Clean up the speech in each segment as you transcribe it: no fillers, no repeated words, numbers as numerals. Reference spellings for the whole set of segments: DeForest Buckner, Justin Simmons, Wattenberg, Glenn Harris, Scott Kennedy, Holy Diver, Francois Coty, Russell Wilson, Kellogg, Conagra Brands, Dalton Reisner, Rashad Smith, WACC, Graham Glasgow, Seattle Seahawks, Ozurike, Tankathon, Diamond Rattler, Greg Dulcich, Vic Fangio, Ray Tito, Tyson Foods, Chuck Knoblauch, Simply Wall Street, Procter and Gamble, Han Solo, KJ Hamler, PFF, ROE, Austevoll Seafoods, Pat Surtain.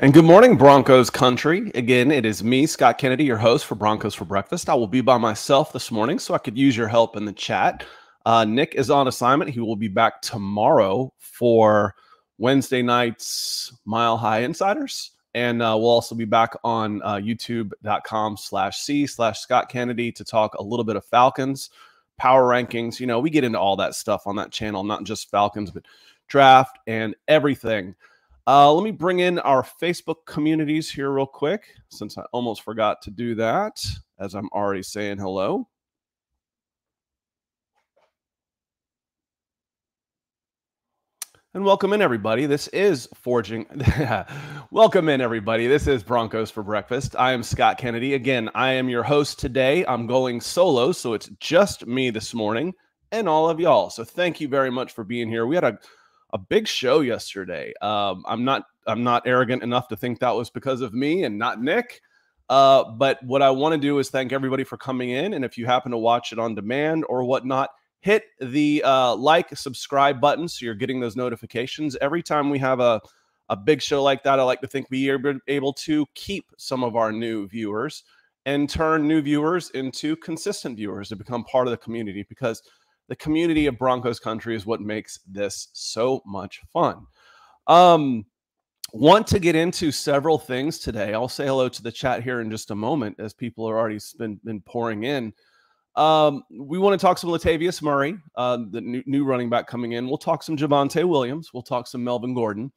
And good morning, Broncos country. Again, it is me, Scott Kennedy, your host for Broncos for Breakfast. I will be by myself this morning, so I could use your help in the chat. Nick is on assignment. He will be back tomorrow for Wednesday night's Mile High Insiders. And we'll also be back on youtube.com/c/Scott Kennedy to talk a little bit of Falcons, power rankings. You know, we get into all that stuff on that channel, not just Falcons, but draft and everything. Let me bring in our Facebook communities here real quick, since I almost forgot to do that, as I'm already saying hello. And welcome in, everybody. This is Welcome in, everybody. This is Broncos for Breakfast. I am Scott Kennedy. Again, I am your host today. I'm going solo, so it's just me this morning and all of y'all. So thank you very much for being here. We had a big show yesterday. I'm not arrogant enough to think that was because of me and not Nick. But what I want to do is thank everybody for coming in. And if you happen to watch it on demand or whatnot, hit the like, subscribe button so you're getting those notifications. Every time we have a big show like that, I like to think we are able to keep some of our new viewers and turn new viewers into consistent viewers to become part of the community, because the community of Broncos country is what makes this so much fun. Want to get into several things today. I'll say hello to the chat here in just a moment, as people are already been pouring in. We want to talk some Latavius Murray, the new running back coming in. We'll talk some Javonte Williams. We'll talk some Melvin Gordon.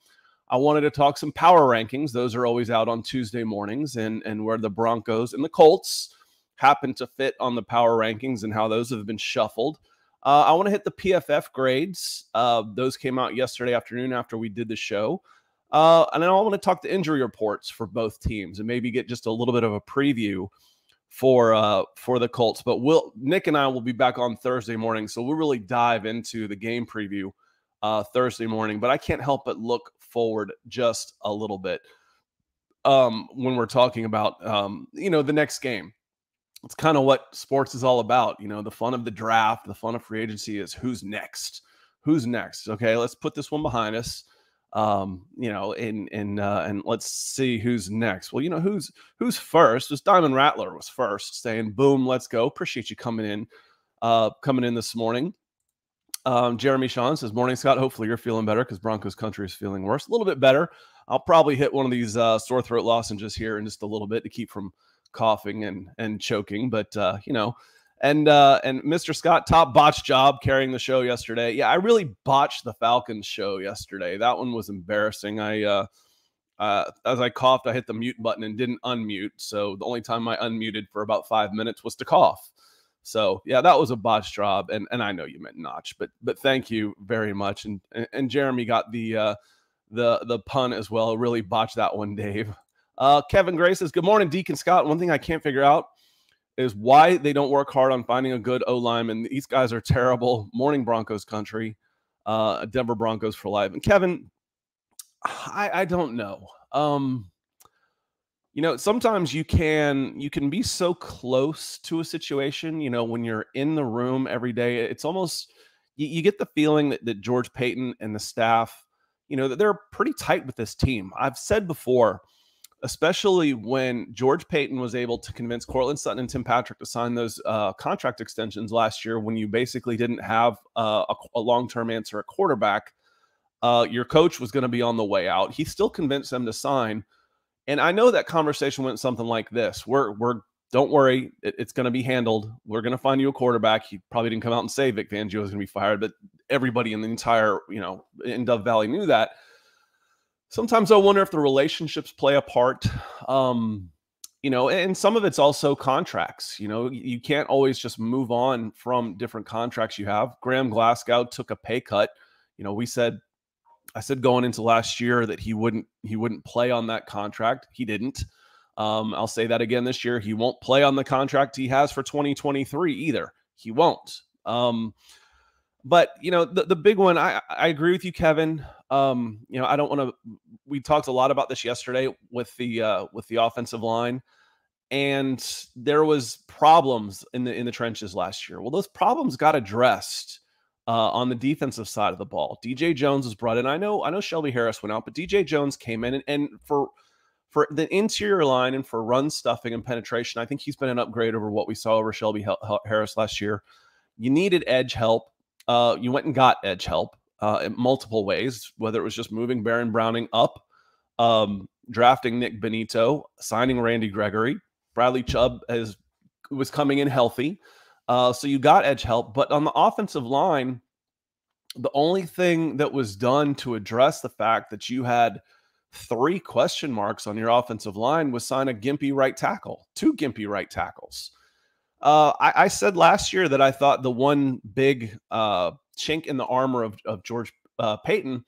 I wanted to talk some power rankings. Those are always out on Tuesday mornings, and where the Broncos and the Colts happen to fit on the power rankings and how those have been shuffled. I want to hit the PFF grades. Those came out yesterday afternoon after we did the show. And then I want to talk the injury reports for both teams and maybe get just a little bit of a preview for the Colts. But Nick and I will be back on Thursday morning, so we'll really dive into the game preview Thursday morning. But I can't help but look forward just a little bit when we're talking about, you know, the next game. It's kind of what sports is all about. You know, the fun of the draft, the fun of free agency is who's next. Who's next? Okay, let's put this one behind us. You know, and let's see who's next. Well, you know, who's first? This Diamond Rattler was first, saying, "Boom, let's go." Appreciate you coming in this morning. Jeremy Shawn says, "Morning, Scott. Hopefully you're feeling better, because Broncos country is feeling worse. A little bit better. I'll probably hit one of these sore throat lozenges here in just a little bit to keep from coughing and choking, but you know, and Mr. Scott, top botch job carrying the show yesterday. Yeah, I really botched the Falcons show yesterday. That one was embarrassing. I as I coughed, I hit the mute button and didn't unmute, so the only time I unmuted for about 5 minutes was to cough. So yeah, that was a botch job, and I know you meant notch, but thank you very much. And Jeremy got the pun as well. Really botched that one, Dave. Kevin Gray says, "Good morning, Deacon Scott. One thing I can't figure out is why they don't work hard on finding a good O-lineman. These guys are terrible. Morning, Broncos country. Denver Broncos for life." And Kevin, I don't know. You know, sometimes you can be so close to a situation. You know, when you're in the room every day, it's almost you get the feeling that George Paton and the staff, you know, that they're pretty tight with this team. I've said before, especially when George Paton was able to convince Cortland Sutton and Tim Patrick to sign those contract extensions last year, when you basically didn't have a long-term answer at quarterback, your coach was going to be on the way out. He still convinced them to sign. And I know that conversation went something like this. Don't worry, it's going to be handled. We're going to find you a quarterback. He probably didn't come out and say Vic Fangio is going to be fired, but everybody in the entire, you know, in Dove Valley knew that. Sometimes I wonder if the relationships play a part, you know, and some of it's also contracts. You know, you can't always just move on from different contracts you have. Graham Glasgow took a pay cut. You know, I said going into last year that he wouldn't play on that contract. He didn't. I'll say that again this year. He won't play on the contract he has for 2023 either. He won't. But, you know, the big one, I agree with you, Kevin. You know, I don't want to, we talked a lot about this yesterday with the offensive line, and there was problems in the trenches last year. Well, those problems got addressed on the defensive side of the ball. DJ Jones was brought in. I know Shelby Harris went out, but DJ Jones came in, and for for the interior line and for run stuffing and penetration, I think he's been an upgrade over what we saw over Shelby Harris last year. You needed edge help. You went and got edge help in multiple ways, whether it was just moving Baron Browning up, drafting Nik Bonitto, signing Randy Gregory. Bradley Chubb was coming in healthy. So you got edge help. But on the offensive line, the only thing that was done to address the fact that you had three question marks on your offensive line was sign a gimpy right tackle, two gimpy right tackles. I said last year that I thought the one big chink in the armor of George Paton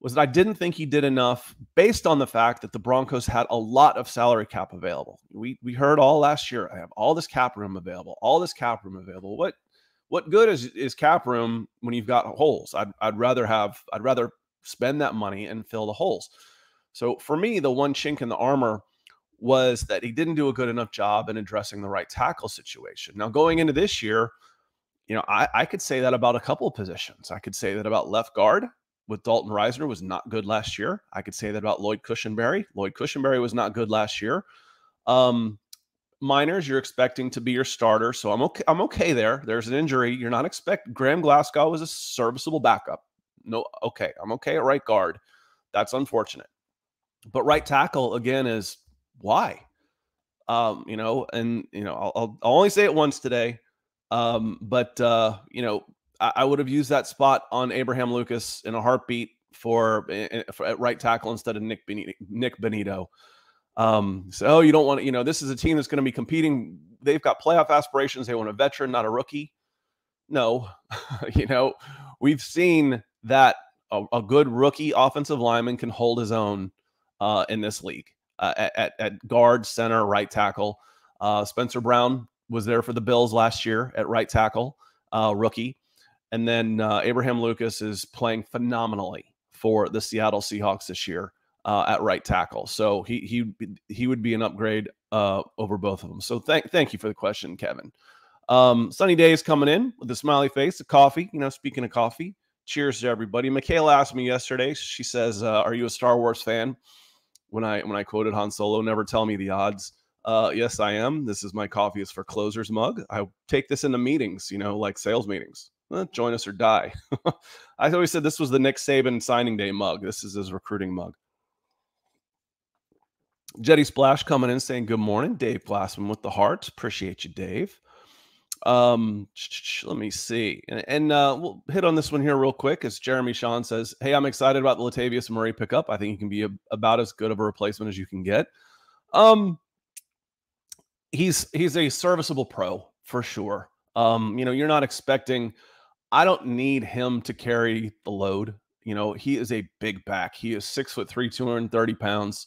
was that I didn't think he did enough based on the fact that the Broncos had a lot of salary cap available. We heard all last year, I have all this cap room available, all this cap room available. What good is cap room when you've got holes? I'd rather spend that money and fill the holes. So for me, the one chink in the armor was that he didn't do a good enough job in addressing the right tackle situation. Now, going into this year, you know, I could say that about a couple of positions. I could say that about left guard with Dalton Reisner was not good last year. I could say that about Lloyd Cushenberry. Lloyd Cushenberry was not good last year. Miners, you're expecting to be your starter, so I'm okay there. There's an injury. You're not expecting. Graham Glasgow was a serviceable backup. No, okay. I'm okay at right guard. That's unfortunate. But right tackle, again, is why? You know, and, you know, I'll only say it once today. You know, I would have used that spot on Abraham Lucas in a heartbeat for at right tackle instead of Nik Bonitto. So you don't want to, you know, this is a team that's going to be competing. They've got playoff aspirations. They want a veteran, not a rookie. No, you know, we've seen that a good rookie offensive lineman can hold his own in this league at guard, center, right tackle. Spencer Brown was there for the Bills last year at right tackle, rookie. And then Abraham Lucas is playing phenomenally for the Seattle Seahawks this year at right tackle. So he would be an upgrade over both of them. So thank you for the question, Kevin. Sunny Day is coming in with a smiley face, a coffee. You know, speaking of coffee, cheers to everybody. Michaela asked me yesterday. She says, "Are you a Star Wars fan?" When I quoted Han Solo, "Never tell me the odds." Yes, I am. This is my Coffee is for Closers mug. I take this into meetings, you know, like sales meetings. Join us or die. I always said this was the Nick Saban signing day mug. This is his recruiting mug. Jetty Splash coming in saying, good morning. Dave Blassman with the heart. Appreciate you, Dave. Let me see. And we'll hit on this one here real quick. As Jeremy Shawn says, hey, I'm excited about the Latavius Murray pickup. I think he can be about as good of a replacement as you can get. He's a serviceable pro for sure. You know, you're not expecting, I don't need him to carry the load. You know, he is a big back. He is 6'3", 230 pounds.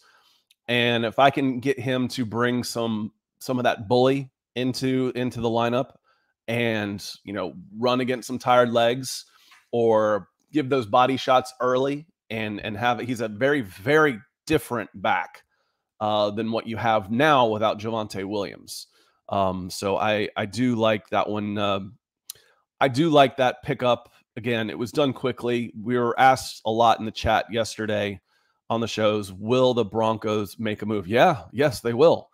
And if I can get him to bring some of that bully into the lineup and, you know, run against some tired legs or give those body shots early and have it, he's a very, very different back, than what you have now without Javonte Williams. So I do like that one. I do like that pickup. Again, it was done quickly. We were asked a lot in the chat yesterday on the shows, will the Broncos make a move? Yeah, yes, they will.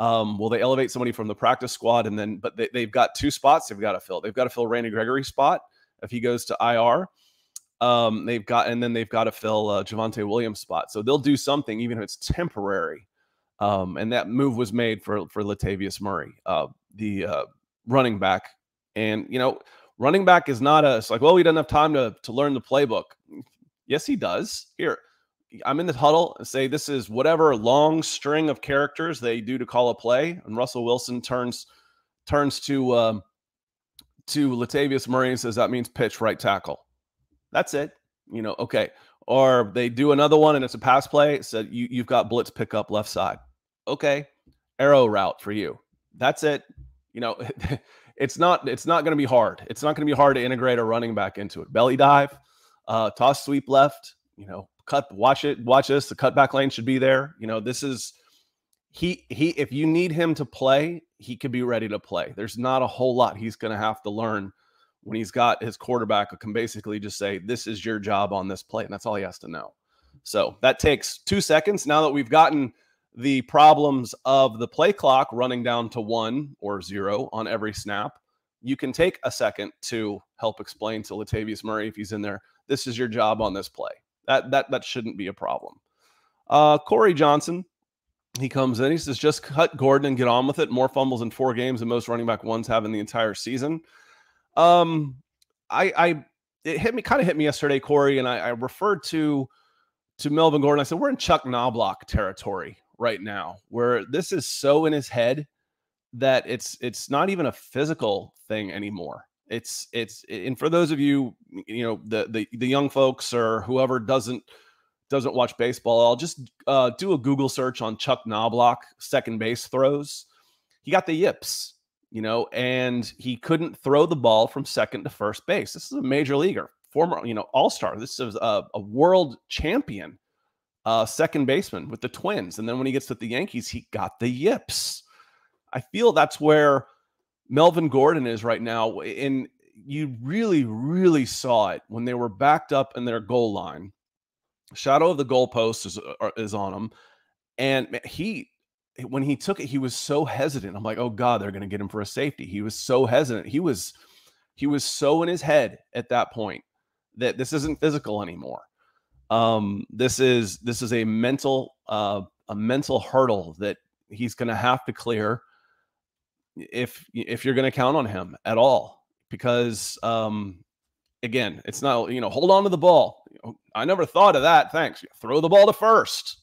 Will they elevate somebody from the practice squad? And then, but they've got two spots they've got to fill. They've got to fill Randy Gregory's spot if he goes to IR. They've got to fill Javonte Williams' spot. So they'll do something, even if it's temporary. And that move was made for Latavius Murray, the running back. And, you know, running back is not a, it's like, well, he doesn't have time to learn the playbook. Yes, he does. Here, I'm in the huddle and say, this is whatever long string of characters they do to call a play. And Russell Wilson turns to Latavius Murray and says, that means pitch right tackle. That's it. You know, okay. Or they do another one and it's a pass play. So you've got blitz pickup left side. Okay. Arrow route for you. That's it. You know, it's not going to be hard. It's not going to be hard to integrate a running back into it. Belly dive, toss sweep left, you know, cut, watch this. The cutback lane should be there. You know, this is, if you need him to play, he could be ready to play. There's not a whole lot he's going to have to learn when he's got his quarterback who can basically just say, this is your job on this play. And that's all he has to know. So that takes 2 seconds. Now that we've gotten the problems of the play clock running down to 1 or 0 on every snap, you can take a second to help explain to Latavius Murray, if he's in there, this is your job on this play. That shouldn't be a problem. Corey Johnson, he comes in. He says, just cut Gordon and get on with it. More fumbles in 4 games than most running back ones have in the entire season. It kind of hit me yesterday, Corey, and I referred to Melvin Gordon. I said, we're in Chuck Knoblauch territory right now, where this is so in his head that it's not even a physical thing anymore. And for those of you, the young folks or whoever doesn't watch baseball, I'll just do a Google search on Chuck Knoblauch second base throws. He got the yips, and he couldn't throw the ball from second to first base. This is a major leaguer, former, all-star. This is a world champion second baseman with the Twins. And then when he gets with the Yankees, he got the yips. I feel that's where Melvin Gordon is right now. And you really, really saw it when they were backed up in their goal line. Shadow of the goalpost is on him. And when he took it, he was so hesitant. I'm like, oh God, they're going to get him for a safety. He was so hesitant. He was so in his head at that point that this isn't physical anymore. This is a mental hurdle that he's going to have to clear if you're going to count on him at all, because, again, it's not, hold on to the ball. I never thought of that. Thanks. Throw the ball to first.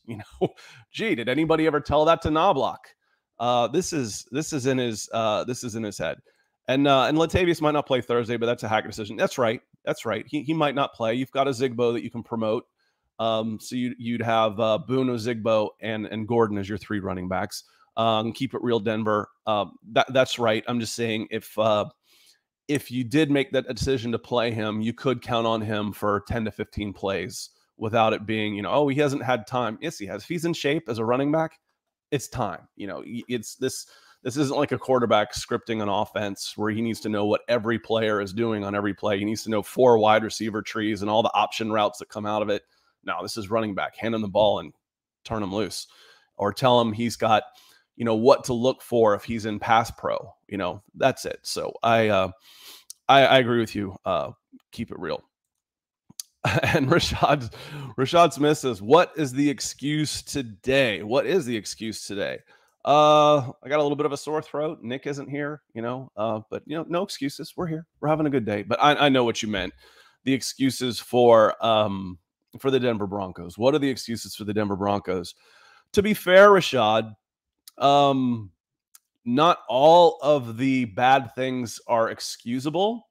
Gee, did anybody ever tell that to Knoblauch? This is in his head. And Latavius might not play Thursday, but that's a Hackett decision. That's right. That's right. He might not play. You've got Ozigbo that you can promote. So you'd have Boone Ozigbo and Gordon as your 3 running backs. Keep it real, Denver. That's right. I'm just saying if you did make that decision to play him, you could count on him for 10 to 15 plays without it being, oh, he hasn't had time. Yes, he has. If he's in shape as a running back, it's time. It's this isn't like a quarterback scripting an offense where he needs to know what every player is doing on every play. He needs to know 4 wide receiver trees and all the option routes that come out of it. No, this is running back. Hand him the ball and turn him loose, or tell him he's got, what to look for if he's in pass pro, that's it. So I agree with you. Keep it real. And Rashad Smith says, what is the excuse today? What is the excuse today? I got a little bit of a sore throat. Nick isn't here, but no excuses. We're here. We're having a good day, but I know what you meant. The excuses for the Denver Broncos. What are the excuses for the Denver Broncos? To be fair, Rashad, not all of the bad things are excusable.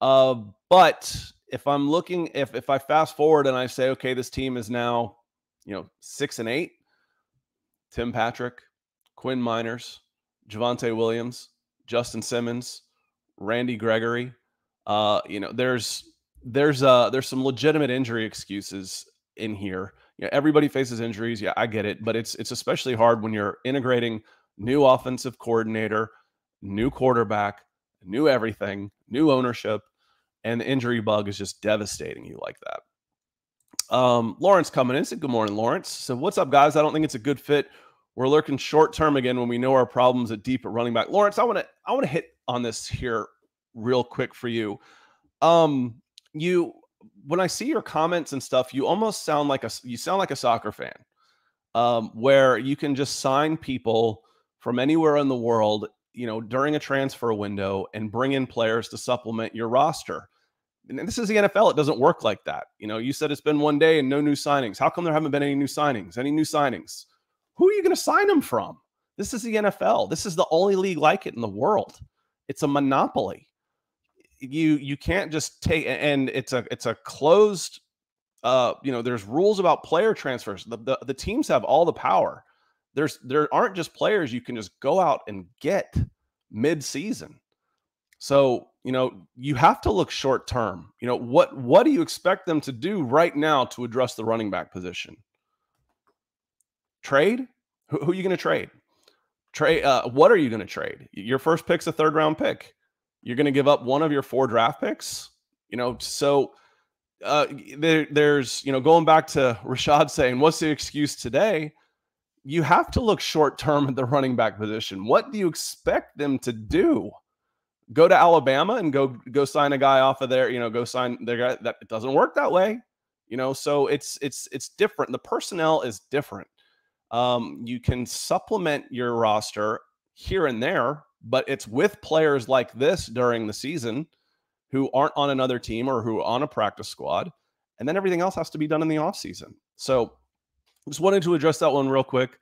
But if I'm looking, if I fast forward and I say, okay, this team is now, 6-8, Tim Patrick, Quinn Miners, Javonte Williams, Justin Simmons, Randy Gregory, there's some legitimate injury excuses in here. Everybody faces injuries. Yeah, I get it, but it's especially hard when you're integrating new offensive coordinator, new quarterback, new everything, new ownership, and the injury bug is just devastating you like that. Lawrence coming in said, "Good morning, Lawrence." So, what's up, guys? I don't think it's a good fit. We're lurking short term again when we know our problems at deep at running back. Lawrence, I want to hit on this here real quick for you. When I see your comments and stuff, you almost sound like a soccer fan, where you can just sign people from anywhere in the world, during a transfer window and bring in players to supplement your roster. And this is the NFL. It doesn't work like that. You said it's been one day and no new signings. How come there haven't been any new signings? Any new signings? Who are you going to sign them from? This is the NFL. This is the only league like it in the world. It's a monopoly. You can't just take, and it's a closed, there's rules about player transfers. The teams have all the power. There aren't just players you can just go out and get mid-season. So, you have to look short term. What do you expect them to do right now to address the running back position? Trade? Who are you going to trade? What are you going to trade? Your first pick's a 3rd-round pick. You're going to give up one of your 4 draft picks, So there's, going back to Rashad saying, what's the excuse today? you have to look short term at the running back position. What do you expect them to do? Go to Alabama and go sign a guy off of there, you know, go sign their guy? That it doesn't work that way, you know. So it's different. The personnel is different. You can supplement your roster here and there, but it's with players like this during the season who aren't on another team or who are on a practice squad. And then everything else has to be done in the offseason. So just wanted to address that one real quick.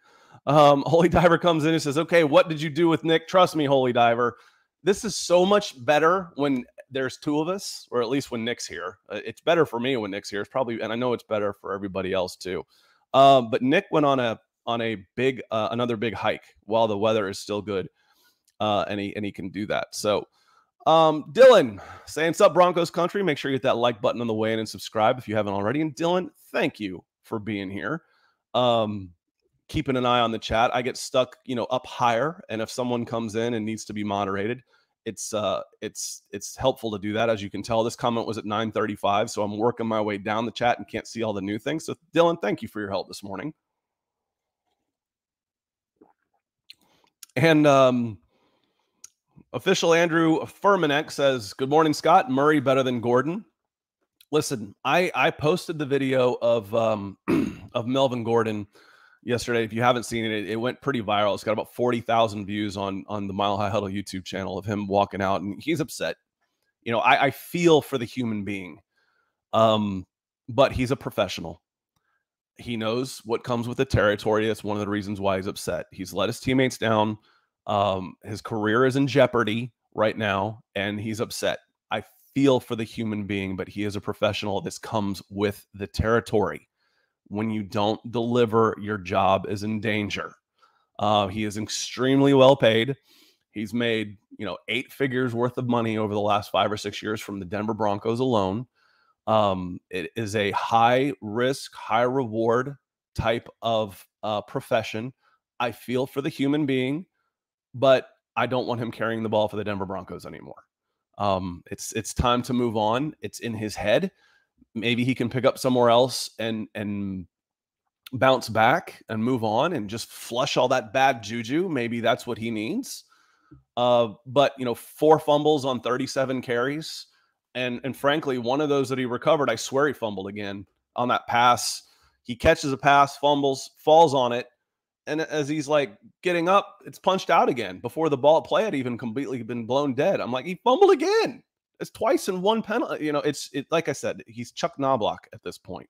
Holy Diver comes in and says, okay, what did you do with Nick? Trust me, Holy Diver, this is so much better when there's two of us, or at least when Nick's here. It's better for me when Nick's here. It's probably, and I know it's better for everybody else too. But Nick went on a big, another big hike while the weather is still good. And he can do that. So Dylan saying, "Sup Broncos country." Make sure you hit that like button on the way in and subscribe if you haven't already. And Dylan, thank you for being here. Keeping an eye on the chat. I get stuck, you know, up higher, and if someone comes in and needs to be moderated, it's helpful to do that. As you can tell, this comment was at 9:35, so I'm working my way down the chat and can't see all the new things. So Dylan, thank you for your help this morning. And official Andrew Furmanek says, good morning, Scott. Murray better than Gordon. Listen, I posted the video of Melvin Gordon yesterday. If you haven't seen it, it went pretty viral. It's got about 40,000 views on the Mile High Huddle YouTube channel of him walking out, and he's upset. You know, I feel for the human being, but he's a professional. He knows what comes with the territory. That's one of the reasons why he's upset. He's let his teammates down. His career is in jeopardy right now, and he's upset. I feel for the human being, but he is a professional. This comes with the territory. When you don't deliver, your job is in danger. He is extremely well paid. He's made, you know, 8 figures worth of money over the last 5 or 6 years from the Denver Broncos alone. It is a high risk, high reward type of profession. I feel for the human being, but I don't want him carrying the ball for the Denver Broncos anymore. It's time to move on. It's in his head. Maybe he can pick up somewhere else and bounce back and move on and just flush all that bad juju. Maybe that's what he needs. But, you know, 4 fumbles on 37 carries. And frankly, one of those that he recovered, I swear he fumbled again on that pass. He catches a pass, fumbles, falls on it. And as he's like getting up, it's punched out again before the ball play had even completely been blown dead. I'm like, he fumbled again. It's twice in one penalty. You know, it's like I said, he's Chuck Knoblauch at this point.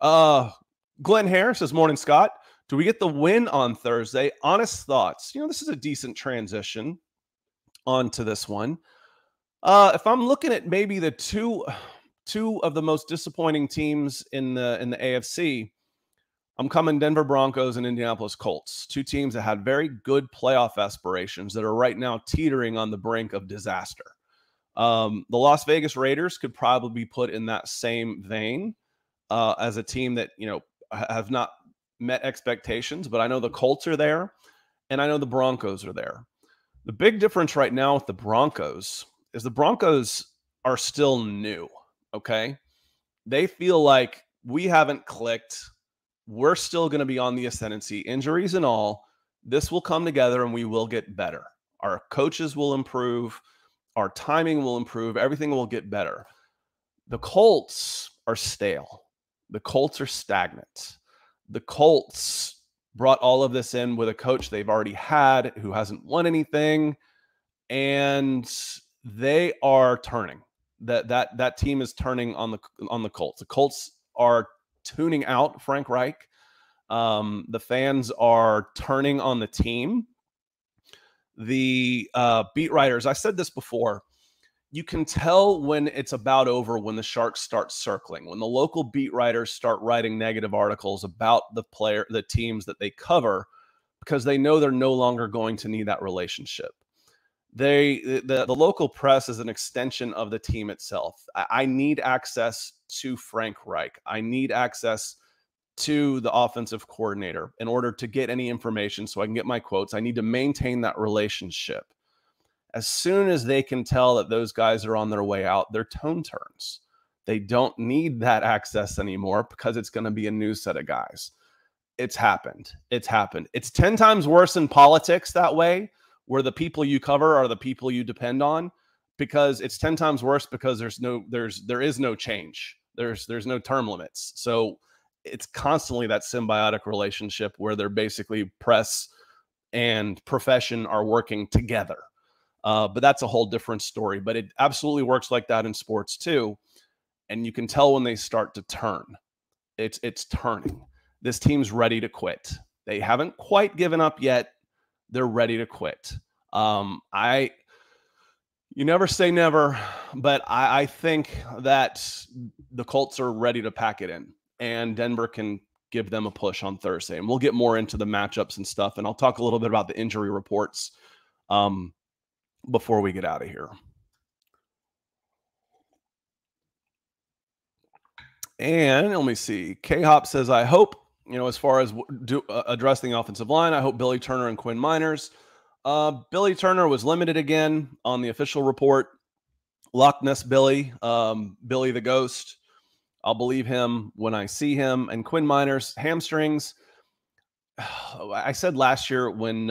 Glenn Harris says, morning, Scott. Do we get the win on Thursday? Honest thoughts. You know, this is a decent transition onto this one. If I'm looking at maybe the two of the most disappointing teams in the AFC, I'm coming Denver Broncos and Indianapolis Colts, two teams that had very good playoff aspirations that are right now teetering on the brink of disaster. The Las Vegas Raiders could probably be put in that same vein as a team that, you know, have not met expectations, but I know the Colts are there and I know the Broncos are there. The big difference right now with the Broncos is the Broncos are still new, okay? They feel like we haven't clicked. We're still going to be on the ascendancy, injuries and all. This will come together and we will get better. Our coaches will improve. Our timing will improve. Everything will get better. The Colts are stale. The Colts are stagnant. The Colts brought all of this in with a coach they've already had who hasn't won anything. And they are turning. That team is turning on the Colts. The Colts are tuning out Frank Reich. The fans are turning on the team. The beat writers, I said this before, you can tell when it's about over when the Sharks start circling, when the local beat writers start writing negative articles about the teams that they cover, because they know they're no longer going to need that relationship. The local press is an extension of the team itself. I need access to Frank Reich. I need access to the offensive coordinator in order to get any information so I can get my quotes. I need to maintain that relationship. As soon as they can tell that those guys are on their way out, their tone turns. They don't need that access anymore because it's going to be a new set of guys. It's happened. It's happened. It's 10 times worse in politics that way, where the people you cover are the people you depend on, because it's 10 times worse because there is no change. There's no term limits. So it's constantly that symbiotic relationship where they're basically press and profession are working together. But that's a whole different story. But it absolutely works like that in sports too. And you can tell when they start to turn. It's turning. This team's ready to quit. They haven't quite given up yet. They're ready to quit. You never say never, but I think that the Colts are ready to pack it in. And Denver can give them a push on Thursday. And we'll get more into the matchups and stuff. And I'll talk a little bit about the injury reports before we get out of here. And let me see. K-Hop says, I hope, you know, as far as addressing the offensive line, I hope Billy Turner and Quinn Miners. Billy Turner was limited again on the official report. Loch Ness Billy, Billy the Ghost. I'll believe him when I see him. And Quinn Miners, hamstrings. I said last year when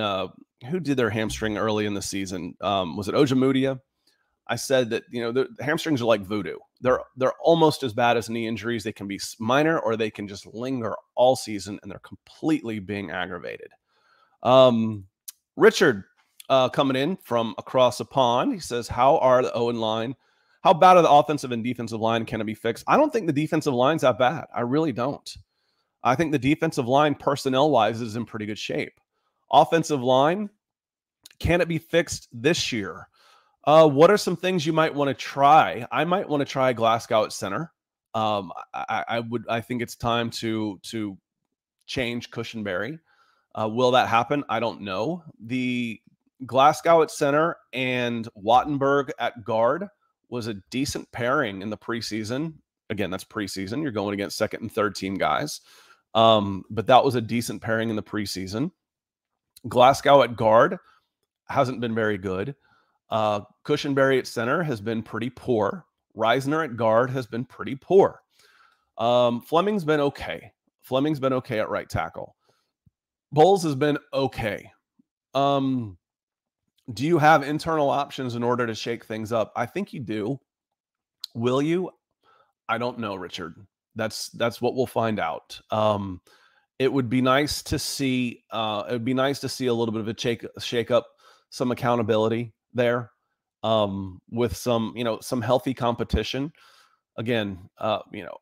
who did their hamstring early in the season? Was it Ojemudia? I said that, you know, the hamstrings are like voodoo. They're almost as bad as knee injuries. They can be minor or they can just linger all season, and they're completely being aggravated. Richard coming in from across the pond. He says, how are the O line? How bad are the offensive and defensive line? Can it be fixed? I don't think the defensive line's that bad. I really don't. I think the defensive line, personnel-wise, is in pretty good shape. Offensive line, can it be fixed this year? What are some things you might want to try? I might want to try Glasgow at center. I think it's time to change Cushenberry. Will that happen? I don't know. The Glasgow at center and Wattenberg at guard was a decent pairing in the preseason. Again, that's preseason. You're going against second and third team guys. But that was a decent pairing in the preseason. Glasgow at guard hasn't been very good. Cushenberry at center has been pretty poor. Reisner at guard has been pretty poor. Fleming's been okay. Fleming's been okay at right tackle. Bowles has been okay. Do you have internal options in order to shake things up? I think you do. Will you? I don't know, Richard. That's what we'll find out. It would be nice to see. It would be nice to see a little bit of a shake up, some accountability there, with some, you know, some healthy competition. Again, you know,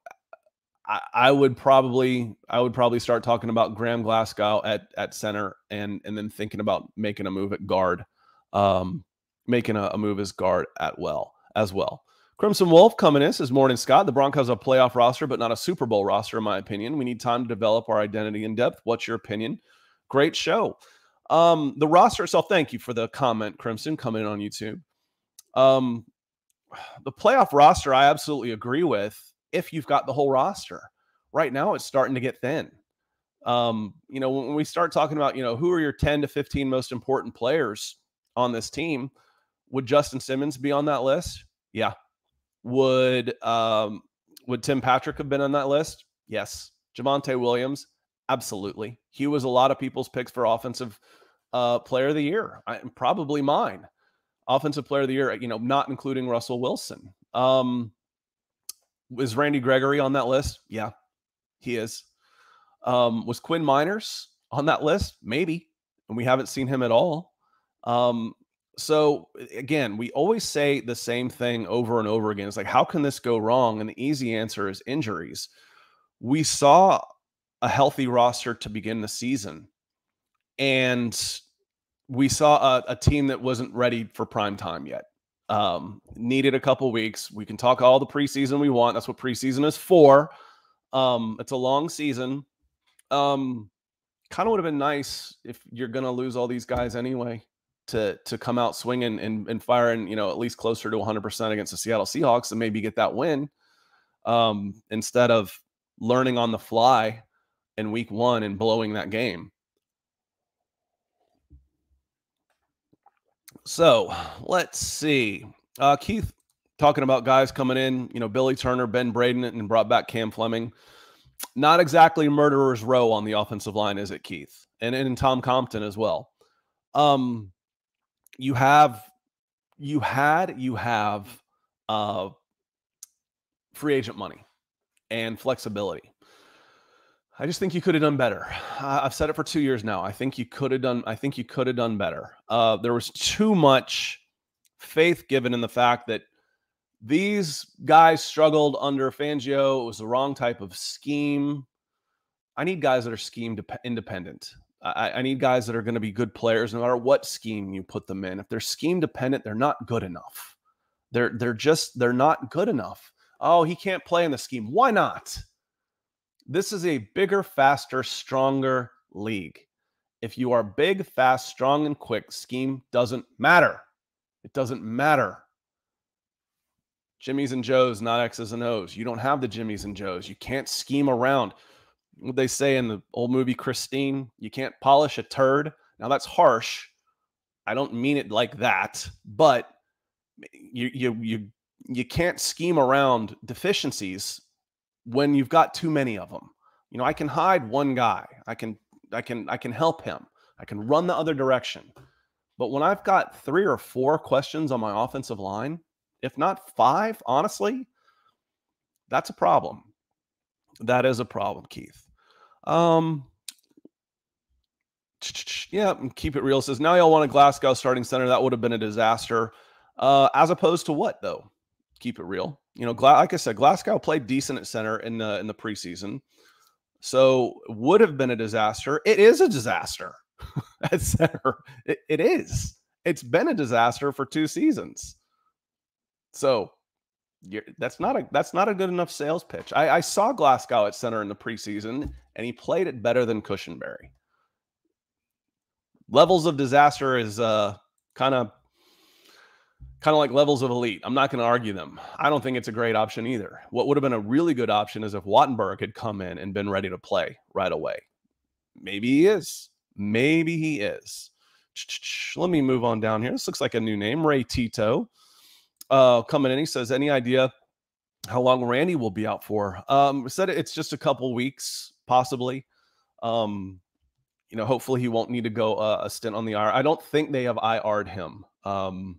I would probably start talking about Graham Glasgow at center, and then thinking about making a move at guard. Making a move as guard as well. Crimson Wolf coming in says, morning, Scott. The Broncos have a playoff roster, but not a Super Bowl roster, in my opinion. We need time to develop our identity in depth. What's your opinion? Great show. The roster itself, thank you for the comment, Crimson, coming in on YouTube. The playoff roster, I absolutely agree with if you've got the whole roster. Right now, it's starting to get thin. You know, when we start talking about, you know, who are your 10 to 15 most important players on this team, would Justin Simmons be on that list? Yeah. Would Tim Patrick have been on that list? Yes. Javonte Williams? Absolutely. He was a lot of people's picks for offensive player of the year. Probably mine. Offensive player of the year, you know, not including Russell Wilson. Was Randy Gregory on that list? Yeah, he is. Was Quinn Miners on that list? Maybe. And we haven't seen him at all. So again, we always say the same thing over and over again. It's like, how can this go wrong? And the easy answer is injuries. We saw a healthy roster to begin the season, and we saw a team that wasn't ready for prime time yet. Needed a couple weeks. We can talk all the preseason we want. That's what preseason is for. It's a long season. Kind of would have been nice if you're going to lose all these guys anyway, to come out swinging and firing, you know, at least closer to 100% against the Seattle Seahawks and maybe get that win, instead of learning on the fly in week one and blowing that game. So let's see. Keith talking about guys coming in, you know, Billy Turner, Ben Braden, and brought back Cam Fleming. not exactly murderer's row on the offensive line, is it, Keith? And Tom Compton as well. You have free agent money and flexibility. I just think you could have done better. I've said it for 2 years now. I think you could have done better. There was too much faith given in the fact that these guys struggled under Fangio. It was the wrong type of scheme. I need guys that are scheme independent. I need guys that are going to be good players no matter what scheme you put them in. If they're scheme dependent, they're not good enough. They're not good enough. Oh, he can't play in the scheme. Why not? This is a bigger, faster, stronger league. If you are big, fast, strong, and quick, scheme doesn't matter. It doesn't matter. Jimmies and Joes, not X's and O's. You don't have the Jimmies and Joes. You can't scheme around. What they say in the old movie Christine, you can't polish a turd. Now, that's harsh. I don't mean it like that, but you can't scheme around deficiencies when you've got too many of them. You know, I can hide one guy. I can help him. I can run the other direction. But when I've got 3 or 4 questions on my offensive line, if not 5, honestly, that's a problem. That is a problem, Keith. Yeah, Keep It Real says, now y'all want a Glasgow starting center. That would have been a disaster. As opposed to what, though? Keep It Real. You know, like I said, Glasgow played decent at center in the preseason, so would have been a disaster. It is a disaster at center. It is. It's been a disaster for 2 seasons. So that's not a good enough sales pitch. I saw Glasgow at center in the preseason, and he played it better than Cushenberry. Levels of disaster is kind of like levels of elite. I'm not going to argue them. I don't think it's a great option either. What would have been a really good option is if Wattenberg had come in and been ready to play right away. Maybe he is. Maybe he is. Let me move on down here. This looks like a new name, Ray Tito. Coming in, he says, any idea how long Randy will be out for? Said it's just a couple weeks, possibly. You know, hopefully he won't need to go a stint on the IR. I don't think they have IR'd him. I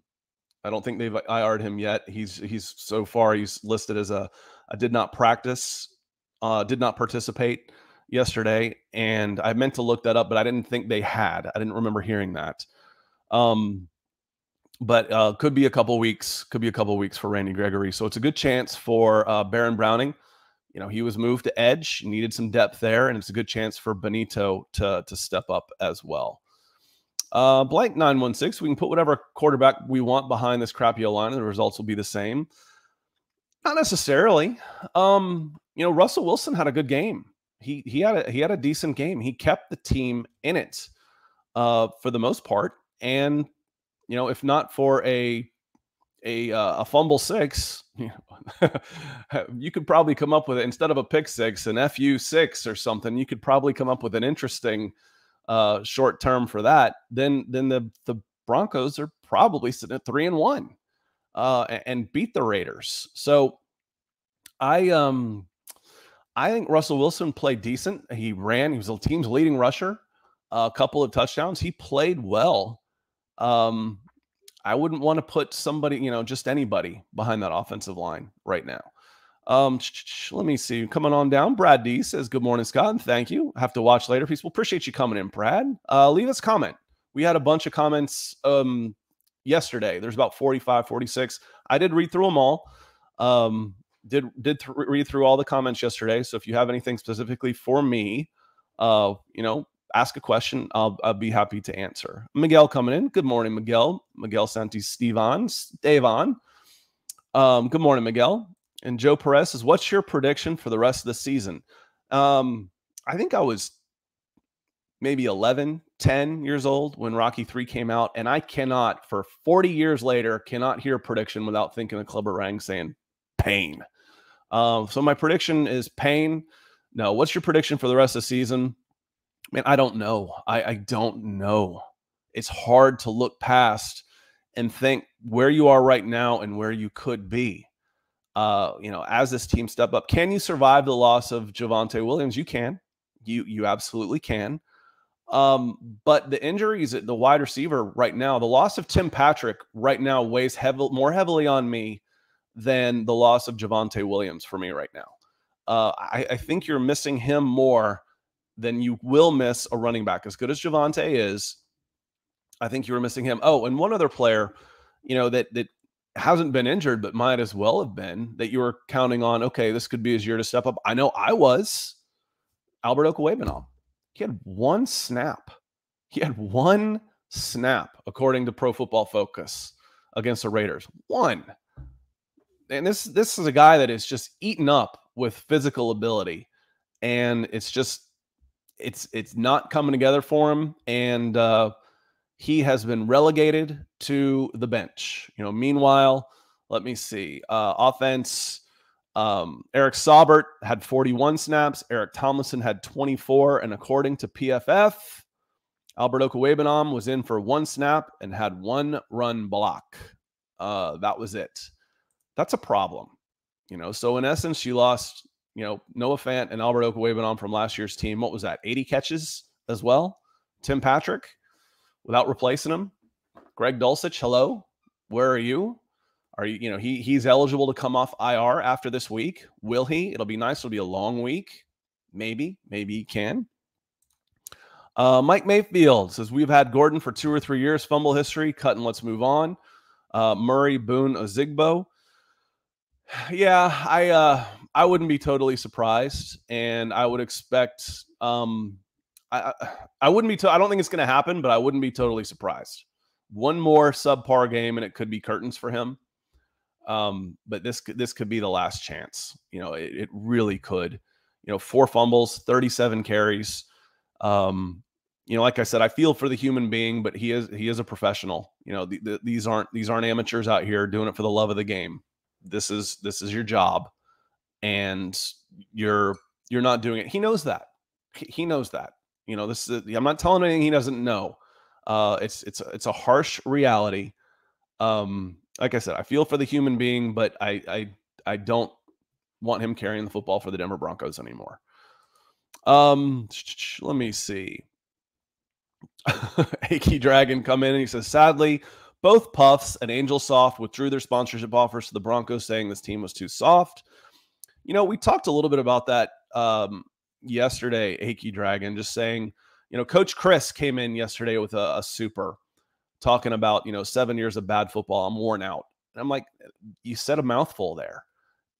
don't think they've IR'd him yet. He's so far he's listed as a did not practice, did not participate yesterday, and I meant to look that up, but I didn't think they had. I didn't remember hearing that. But could be a couple weeks. Could be a couple weeks for Randy Gregory. So it's a good chance for Baron Browning. You know, he was moved to edge, needed some depth there, and it's a good chance for Bonitto to step up as well. Blank 916, we can put whatever quarterback we want behind this crappy line and the results will be the same. Not necessarily. You know, Russell Wilson had a good game. He had a decent game. He kept the team in it for the most part. And you know, if not for a fumble 6, you know, you could probably come up with it instead of a pick 6, an FU 6 or something. You could probably come up with an interesting short term for that. Then the Broncos are probably sitting at 3-1, and beat the Raiders. So I think Russell Wilson played decent. He ran. He was the team's leading rusher. A couple of touchdowns. He played well. I wouldn't want to put somebody, you know, just anybody behind that offensive line right now. Let me see. Coming on down, Brad D says, good morning, Scott, and thank you. Have to watch later, peace. Well, appreciate you coming in, Brad. Leave us a comment. We had a bunch of comments yesterday. There's about 45, 46. I did read through them all. Did read through all the comments yesterday. So if you have anything specifically for me, you know, ask a question. I'll be happy to answer. Miguel coming in. Good morning, Miguel. Miguel Santistevan. Good morning, Miguel. And Joe Perez says, what's your prediction for the rest of the season? I think I was maybe 11, 10 years old when Rocky III came out. And I cannot, for 40 years later, cannot hear a prediction without thinking of Clubber Rang saying pain. So my prediction is pain. No, what's your prediction for the rest of the season? Man, I don't know. I don't know. It's hard to look past and think where you are right now and where you could be. as this team step up. Can you survive the loss of Javonte Williams? You can. You absolutely can. But the injuries at the wide receiver right now, the loss of Tim Patrick right now weighs more heavily on me than the loss of Javonte Williams for me right now. I think you're missing him more than you will miss a running back. As good as Javonte is, I think you were missing him. Oh, and one other player, that hasn't been injured, but might as well have been, that you were counting on, okay, this could be his year to step up. I know I was. Albert Okwuegbunam. He had one snap. He had one snap, according to Pro Football Focus, against the Raiders. One. And this is a guy that is just eaten up with physical ability. And it's just, it's not coming together for him. And he has been relegated to the bench. Meanwhile, let me see. Offense. Eric Saubert had 41 snaps. Eric Tomlinson had 24. And according to PFF, Albert Okwuegbunam was in for one snap and had one run block. That was it. That's a problem. So in essence, you lost, Noah Fant and Albert Okwuegbunam from last year's team. What was that? 80 catches as well. Tim Patrick without replacing him. Greg Dulcich. Hello. Where are you? Are you, he's eligible to come off IR after this week. Will he? It'll be nice. It'll be a long week. Maybe he can. Mike Mayfield says, we've had Gordon for 2 or 3 years, fumble history, cut and let's move on. Murray, Boone, Ozigbo. Yeah, I wouldn't be totally surprised. And I would expect, I wouldn't be, I don't think it's going to happen, but I wouldn't be totally surprised. One more subpar game and it could be curtains for him. But this could be the last chance. It really could. 4 fumbles, 37 carries. Like I said, I feel for the human being, but he is a professional. These aren't amateurs out here doing it for the love of the game. This is your job, and you're not doing it. He knows that. He knows that. I'm not telling him anything he doesn't know. It's a harsh reality. Like I said, I feel for the human being, but I don't want him carrying the football for the Denver Broncos anymore. Let me see. Achy Dragon come in and he says, sadly, both Puffs and Angel Soft withdrew their sponsorship offers to the Broncos, saying this team was too soft. We talked a little bit about that yesterday, Achy Dragon, just saying, Coach Chris came in yesterday with a super, talking about, 7 years of bad football. I'm worn out. And I'm like, you said a mouthful there.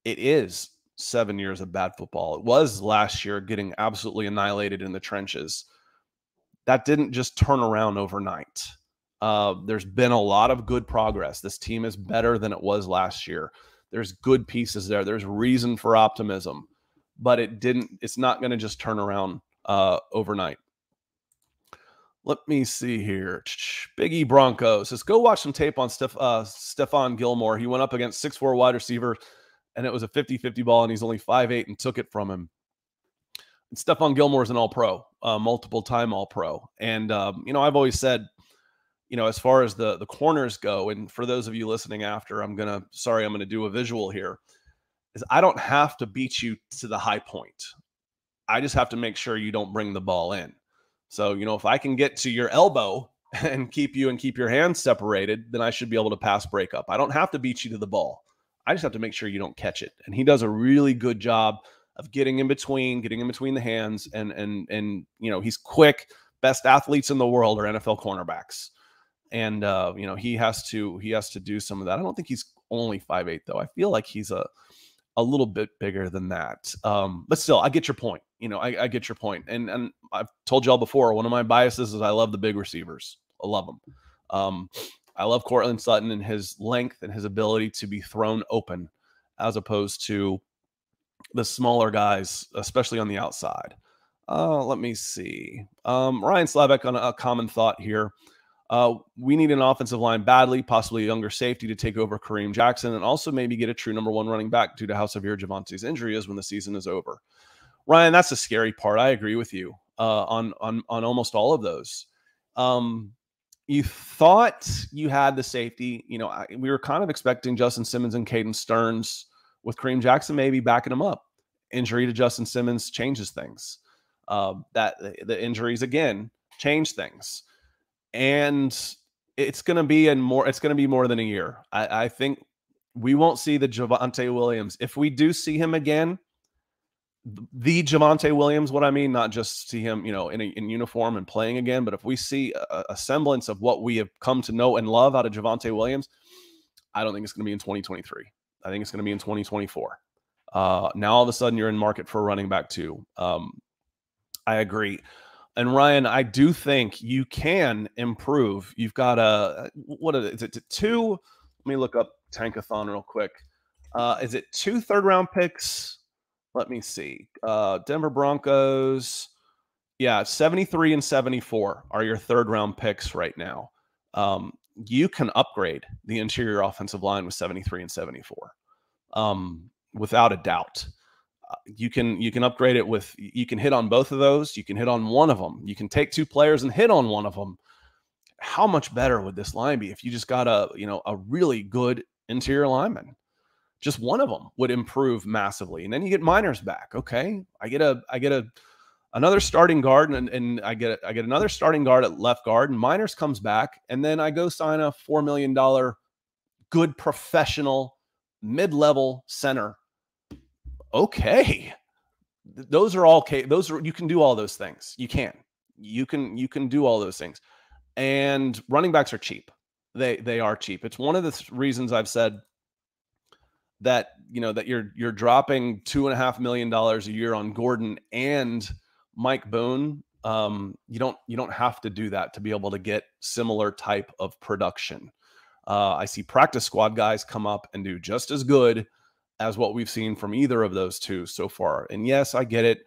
It is 7 years of bad football. It was last year getting absolutely annihilated in the trenches. That didn't just turn around overnight. There's been a lot of good progress. This team is better than it was last year. There's good pieces there. There's reason for optimism, but it's not going to just turn around overnight. Let me see here. Biggie Bronco says, go watch some tape on Stephon Gilmore. He went up against 6'4" wide receiver, and it was a 50-50 ball, and he's only 5'8" and took it from him. And Stephon Gilmore is an all-pro, multiple-time all-pro. And, I've always said, as far as the corners go, and for those of you listening after, I'm going to do a visual here, is I don't have to beat you to the high point. I just have to make sure you don't bring the ball in. So, if I can get to your elbow and keep your hands separated, then I should be able to pass break up. I don't have to beat you to the ball. I just have to make sure you don't catch it. And he does a really good job of getting in between the hands. And he's quick. Best athletes in the world are NFL cornerbacks. And, he has to do some of that. I don't think he's only 5'8", though. I feel like he's a little bit bigger than that. But still, I get your point. I get your point. And I've told y'all before, one of my biases is I love the big receivers. I love them. I love Cortland Sutton and his length and his ability to be thrown open as opposed to the smaller guys, especially on the outside. Let me see. Ryan Slavek on a common thought here. We need an offensive line badly, possibly a younger safety to take over Kareem Jackson, and also maybe get a true #1 running back due to how severe Javonte's injury is when the season is over. Ryan, that's the scary part. I agree with you on almost all of those. You thought you had the safety. We were kind of expecting Justin Simmons and Caden Stearns with Kareem Jackson maybe backing him up. Injury to Justin Simmons changes things. The injuries again change things, and it's going to be more than a year. I think we won't see the Javonte Williams. If we do see him again, the Javonte Williams, what I mean, not just see him, you know, in uniform and playing again, but if we see a semblance of what we have come to know and love out of Javonte Williams, I don't think it's going to be in 2023. I think it's going to be in 2024. Now all of a sudden you're in market for a running back too. I agree. And Ryan, I do think you can improve. You've got two? Let me look up Tankathon real quick. Is it 2 third-round picks? Let me see. Denver Broncos. Yeah, 73 and 74 are your third-round picks right now. You can upgrade the interior offensive line with 73 and 74. Without a doubt. You can upgrade it with, you can hit on both of those. You can hit on one of them. You can take two players and hit on one of them. How much better would this line be if you just got a really good interior lineman? Just one of them would improve massively. And then you get Miners back. Okay. I get another starting guard and I get another starting guard at left guard, and Miners comes back. And then I go sign a $4 million good professional mid-level center. Okay. Those are, you can do all those things. You can do all those things. And running backs are cheap. They are cheap. It's one of the reasons I've said that, you know, that you're dropping $2.5 million a year on Gordon and Mike Boone. You don't have to do that to be able to get similar type of production. I see practice squad guys come up and do just as good as what we've seen from either of those two so far. And yes, I get it.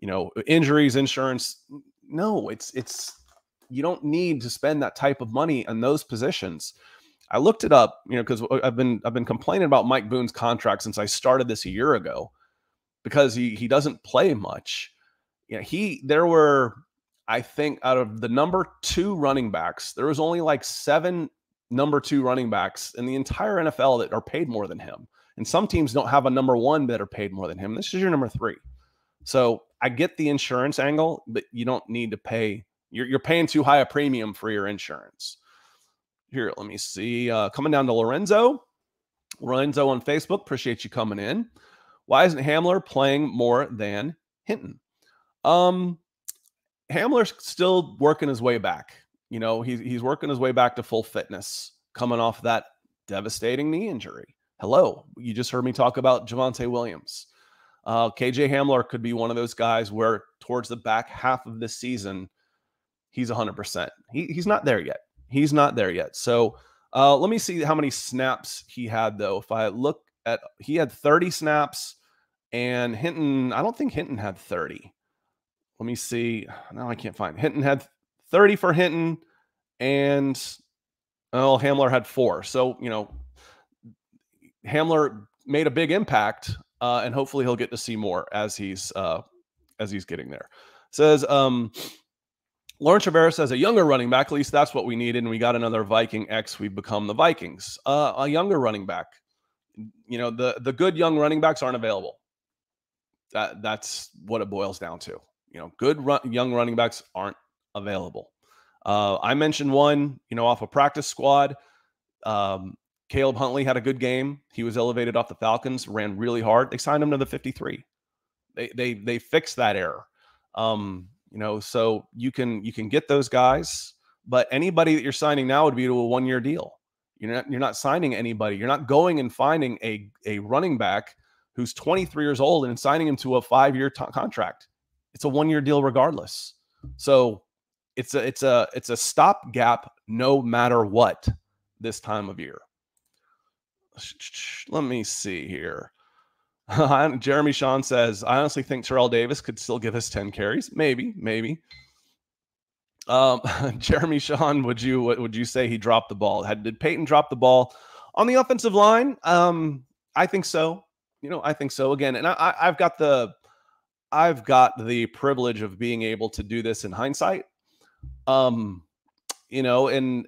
You know, injuries, insurance. No, it's you don't need to spend that type of money on those positions. I looked it up, you know, because I've been complaining about Mike Boone's contract since I started this a year ago, because he doesn't play much. You know, I think out of the number 2 running backs, there was only like 7 number 2 running backs in the entire NFL that are paid more than him. And some teams don't have a number 1 that are paid more than him. This is your number 3. So I get the insurance angle, but you don't need to pay. You're paying too high a premium for your insurance. Here, let me see. Coming down to Lorenzo. Lorenzo on Facebook. Appreciate you coming in. Why isn't Hamler playing more than Hinton? Hamler's still working his way back. You know, he's working his way back to full fitness, coming off that devastating knee injury. Hello, you just heard me talk about Javonte Williams. KJ Hamler could be one of those guys where towards the back half of this season, he's 100%. He's not there yet. He's not there yet. So let me see how many snaps he had, though. If I look at, he had 30 snaps, and Hinton, I don't think Hinton had 30. Let me see. Now I can't find. Hinton had 30 for Hinton, and oh, Hamler had 4. So, you know, Hamler made a big impact, and hopefully he'll get to see more as he's getting there. Says Lawrence Rivera says a younger running back. At least that's what we needed, and we got another Viking X. We've become the Vikings. A younger running back. You know, the good young running backs aren't available. That's what it boils down to. You know, good young running backs aren't available. I mentioned one, you know, off a practice squad. Caleb Huntley had a good game. He was elevated off the Falcons, ran really hard. They signed him to the 53. They fixed that error. You know, so you can get those guys, but anybody that you're signing now would be to a one-year deal. You're not signing anybody. You're not going and finding a running back who's 23 years old and signing him to a 5-year contract. It's a one-year deal regardless. So it's a stopgap no matter what this time of year. Let me see here. Jeremy Shawn says, I honestly think Terrell Davis could still give us 10 carries. Maybe. Jeremy Shawn, would you say he dropped the ball? Did Paton drop the ball on the offensive line? I think so. You know, I think so again. And I've got the privilege of being able to do this in hindsight. You know, and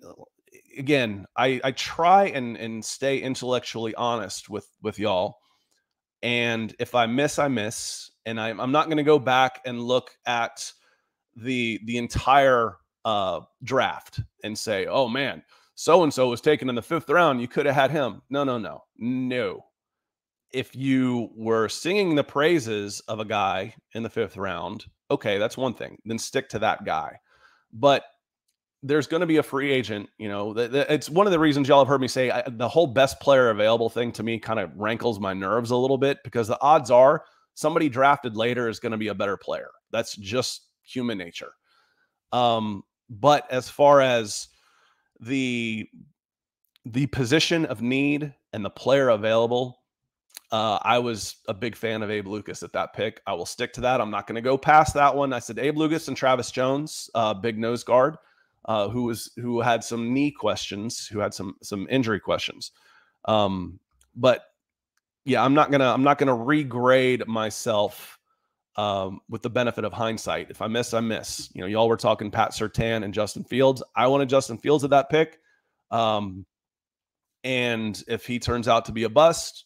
again, I try and stay intellectually honest with y'all. And if I miss, I miss. And I'm not going to go back and look at the entire draft and say, oh, man, so-and-so was taken in the 5th round. You could have had him. No, no, no, no. If you were singing the praises of a guy in the 5th round, okay, that's one thing. Then stick to that guy. But there's going to be a free agent. You know, it's one of the reasons y'all have heard me say the whole best player available thing to me kind of rankles my nerves a little bit, because the odds are somebody drafted later is going to be a better player. That's just human nature. But as far as the position of need and the player available, I was a big fan of Abe Lucas at that pick. I will stick to that. I'm not going to go past that one. I said Abe Lucas and Travis Jones, big nose guard, who had some knee questions, who had some injury questions. But yeah, I'm not gonna regrade myself with the benefit of hindsight. If I miss, I miss. You know, y'all were talking Pat Surtain and Justin Fields. I wanted Justin Fields at that pick, and if he turns out to be a bust,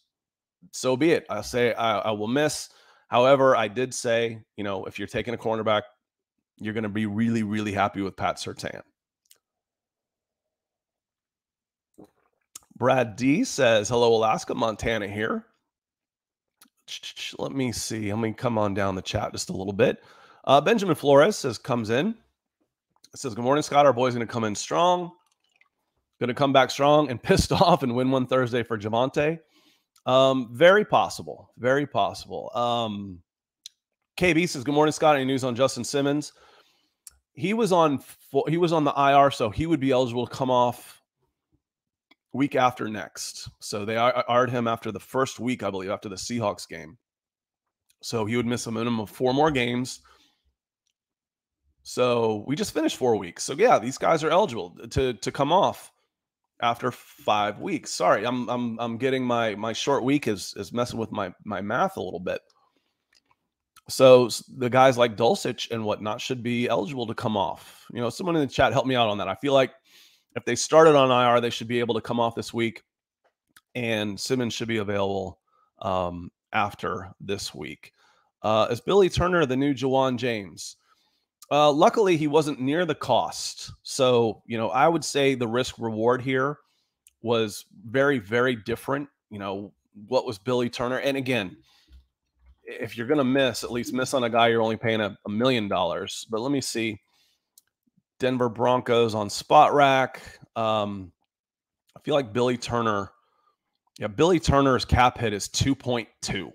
so be it. I'll say I will miss. However, I did say, you know, if you're taking a cornerback, you're going to be really, really happy with Pat Surtain. Brad D says, hello, Alaska, Montana here. Let me see. Let me come on down the chat just a little bit. Benjamin Flores comes in, says, good morning, Scott. Our boy's going to come in strong. Going to come back strong and pissed off and win one Thursday for Javonte. Very possible. Very possible. KB says, good morning, Scott. Any news on Justin Simmons? He was on the IR, so he would be eligible to come off week after next. So they IR'd him after the first week, I believe, after the Seahawks game. So he would miss a minimum of 4 more games. So we just finished 4 weeks. So yeah, these guys are eligible to come off after 5 weeks. Sorry, I'm getting my short week is messing with my math a little bit. So the guys like Dulcich and whatnot should be eligible to come off. You know, someone in the chat help me out on that. I feel like if they started on IR, they should be able to come off this week, and Simmons should be available after this week. Is Billy Turner the new Jawan James? Luckily, he wasn't near the cost. So, you know, I would say the risk reward here was very, very different. You know, what was Billy Turner? And again, if you're going to miss, at least miss on a guy you're only paying $1 million. But let me see. Denver Broncos on spot rack. I feel like Billy Turner. Yeah, Billy Turner's cap hit is 2.2. You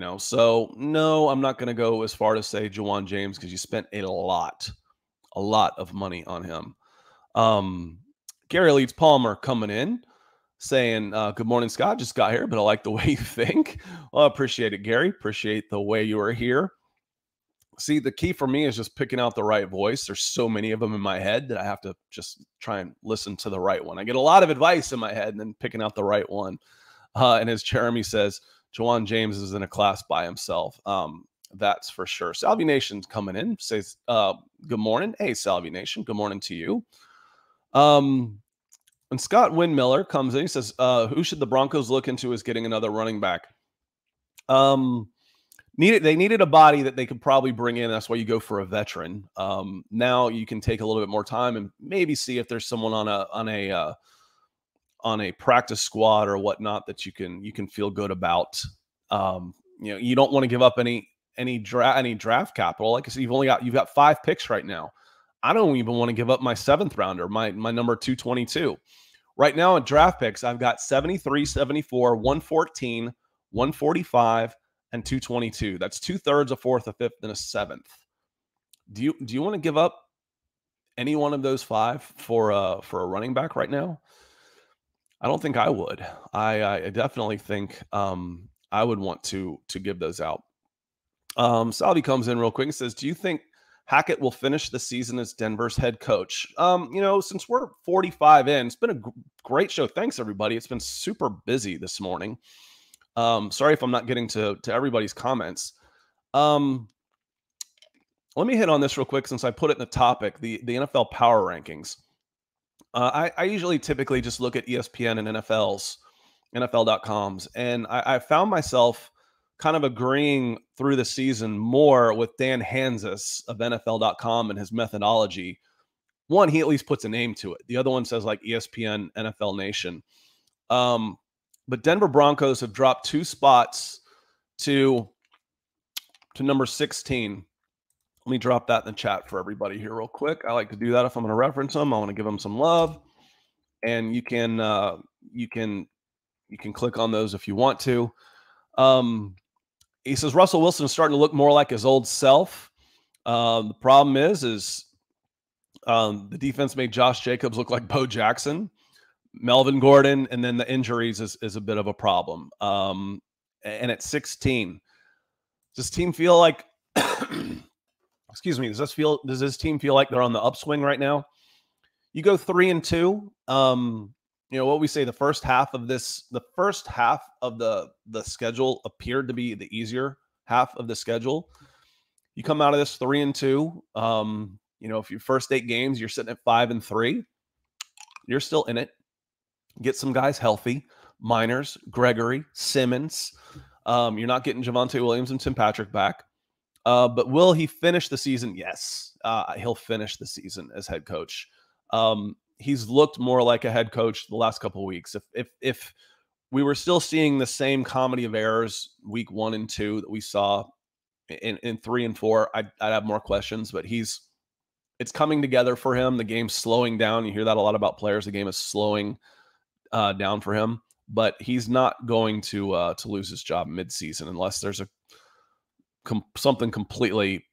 know, so no, I'm not going to go as far to say Jawan James, because you spent a lot of money on him. Gary Leeds Palmer coming in, saying, good morning, Scott. Just got here, but I like the way you think. Well, I appreciate it, Gary. Appreciate the way you are here. See, the key for me is just picking out the right voice. There's so many of them in my head that I have to just try and listen to the right one. I get a lot of advice in my head and then picking out the right one. And as Jeremy says, Jawan James is in a class by himself. That's for sure. Salvi Nation's coming in, says, good morning. Hey, Salvi Nation. Good morning to you. And Scott Windmiller comes in. He says, who should the Broncos look into as getting another running back? They needed a body that they could probably bring in. That's why you go for a veteran. Now you can take a little bit more time and maybe see if there's someone on a practice squad or whatnot that you can feel good about. You know, you don't want to give up any draft capital. Like I said, you've got 5 picks right now. I don't even want to give up my 7th rounder, my number 222. Right now at draft picks, I've got 73, 74, 114, 145, and 222. That's 2/3, 1/4, 1/5, and 1/7. Do you want to give up any one of those 5 for a running back right now? I don't think I would. I definitely think I would want to give those out. Salvi comes in real quick and says, do you think Hackett will finish the season as Denver's head coach? You know, since we're 45 in, it's been a great show. Thanks, everybody. It's been super busy this morning. Sorry if I'm not getting to everybody's comments. Let me hit on this real quick since I put it in the topic, the NFL power rankings. I usually typically just look at ESPN and NFL's, NFL.com's, and I found myself kind of agreeing through the season more with Dan Hansis of NFL.com and his methodology. One, he at least puts a name to it. The other one says like ESPN, NFL Nation. But Denver Broncos have dropped two spots to number 16. Let me drop that in the chat for everybody here real quick. I like to do that if I'm going to reference them. I want to give them some love. And you can click on those if you want to. He says Russell Wilson is starting to look more like his old self. The problem is the defense made Josh Jacobs look like Bo Jackson, Melvin Gordon, and then the injuries is a bit of a problem. And at 16, does this team feel like? Excuse me. Does this team feel like they're on the upswing right now? You go 3-2. You know what we say. The first half of the schedule appeared to be the easier half of the schedule. You come out of this 3-2. You know, if your first 8 games, you're sitting at 5-3. You're still in it. Get some guys healthy. Miners, Gregory, Simmons. You're not getting Javonte Williams and Tim Patrick back. But will he finish the season? Yes, he'll finish the season as head coach. He's looked more like a head coach the last couple of weeks. If we were still seeing the same comedy of errors week 1 and 2 that we saw in 3 and 4, I'd have more questions. But it's coming together for him. The game's slowing down. You hear that a lot about players. The game is slowing down for him. But he's not going to lose his job midseason unless there's a something completely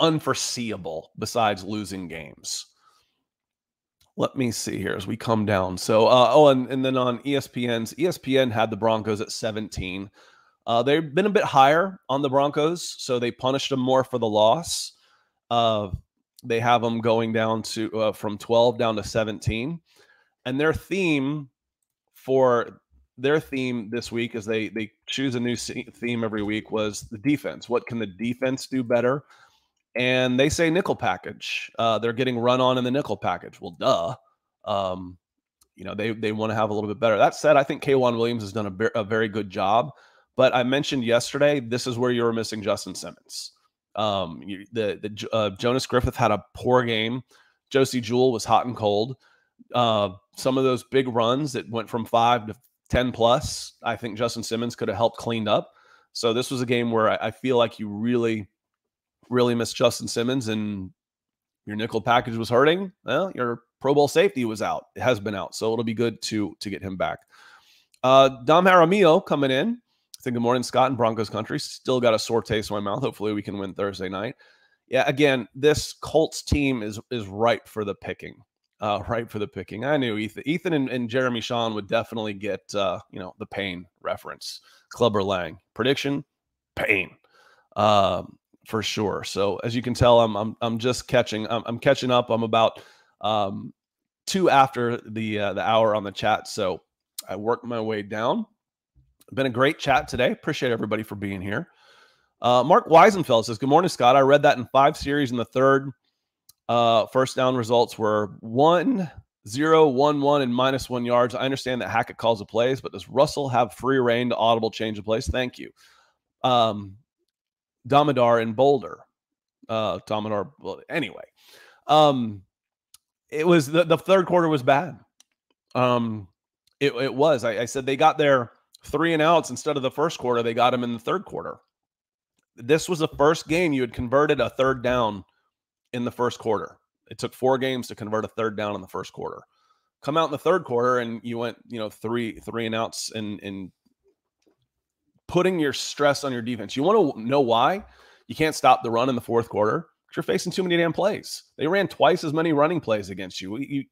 unforeseeable besides losing games. Let me see here as we come down. So, and then on ESPN had the Broncos at 17. They've been a bit higher on the Broncos, so they punished them more for the loss. They have them going down to from 12 down to 17, and their theme. For their theme this week, as they choose a new theme every week, was the defense. What can the defense do better? And they say nickel package. They're getting run on in the nickel package. Well, duh. You know, they want to have a little bit better. That said, I think K'Wan Williams has done a very good job. But I mentioned yesterday, this is where you were missing Justin Simmons. Jonas Griffith had a poor game. Josie Jewell was hot and cold. Some of those big runs that went from 5 to 10 plus, I think Justin Simmons could have helped cleaned up. So this was a game where I feel like you really, really missed Justin Simmons and your nickel package was hurting. Well, your Pro Bowl safety was out. It has been out. So it'll be good to get him back. Dom Jaramillo coming in. I think good morning, Scott in Broncos country. Still got a sore taste in my mouth. Hopefully we can win Thursday night. Yeah, again, this Colts team is ripe for the picking. Right for the picking. I knew Ethan and Jeremy Shawn would definitely get, you know, the Pain reference. Clubber Lang prediction, Pain, for sure. So as you can tell, I'm just catching. I'm catching up. I'm about 2 after the hour on the chat. So I worked my way down. Been a great chat today. Appreciate everybody for being here. Mark Weisenfeld says, "Good morning, Scott. I read that in 5 series in the third." First down results were 1, 0, 1, 1, and -1 yards. I understand that Hackett calls the plays, but does Russell have free reign to audible change of plays? Thank you. Damodar in Boulder. Damodar, well, anyway. It was the third quarter was bad. It was. I said they got their 3 and outs instead of the first quarter. They got them in the third quarter. This was the first game you had converted a third down in the first quarter. It took 4 games to convert a third down in the first quarter. Come out in the third quarter and you went, you know, three and outs and putting your stress on your defense. You want to know why you can't stop the run in the fourth quarter? You're facing too many damn plays. They ran twice as many running plays against you. You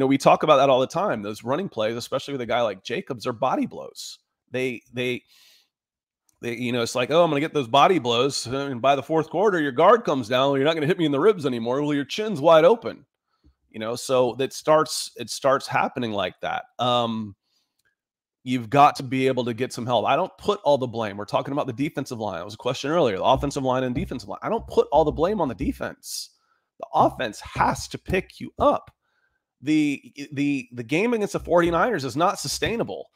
know, we talk about that all the time. Those running plays, especially with a guy like Jacobs, are body blows. You know, it's like, oh, I'm going to get those body blows. And by the fourth quarter, your guard comes down. Well, you're not going to hit me in the ribs anymore. Well, your chin's wide open, you know, so that starts happening like that. You've got to be able to get some help. I don't put all the blame. We're talking about the defensive line. It was a question earlier, the offensive line and defensive line. I don't put all the blame on the defense. The offense has to pick you up. The game against the 49ers is not sustainable.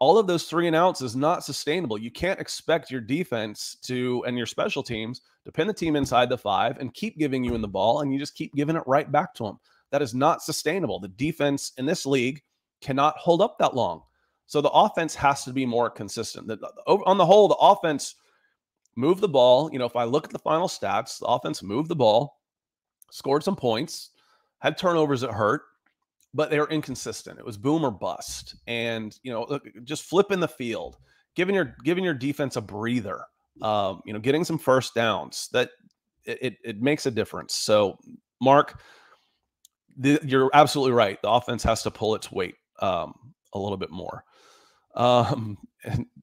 all of those 3 and outs is not sustainable. You can't expect your defense to, and your special teams, to pin the team inside the 5 and keep giving you the ball, and you just keep giving it right back to them. That is not sustainable. The defense in this league cannot hold up that long. So the offense has to be more consistent. On the whole, the offense moved the ball. You know, if I look at the final stats, the offense moved the ball, scored some points, had turnovers that hurt, but they were inconsistent. It was boom or bust. And, you know, just flipping the field, giving your defense a breather, you know, getting some first downs, that it makes a difference. So, Mark, you're absolutely right. The offense has to pull its weight a little bit more.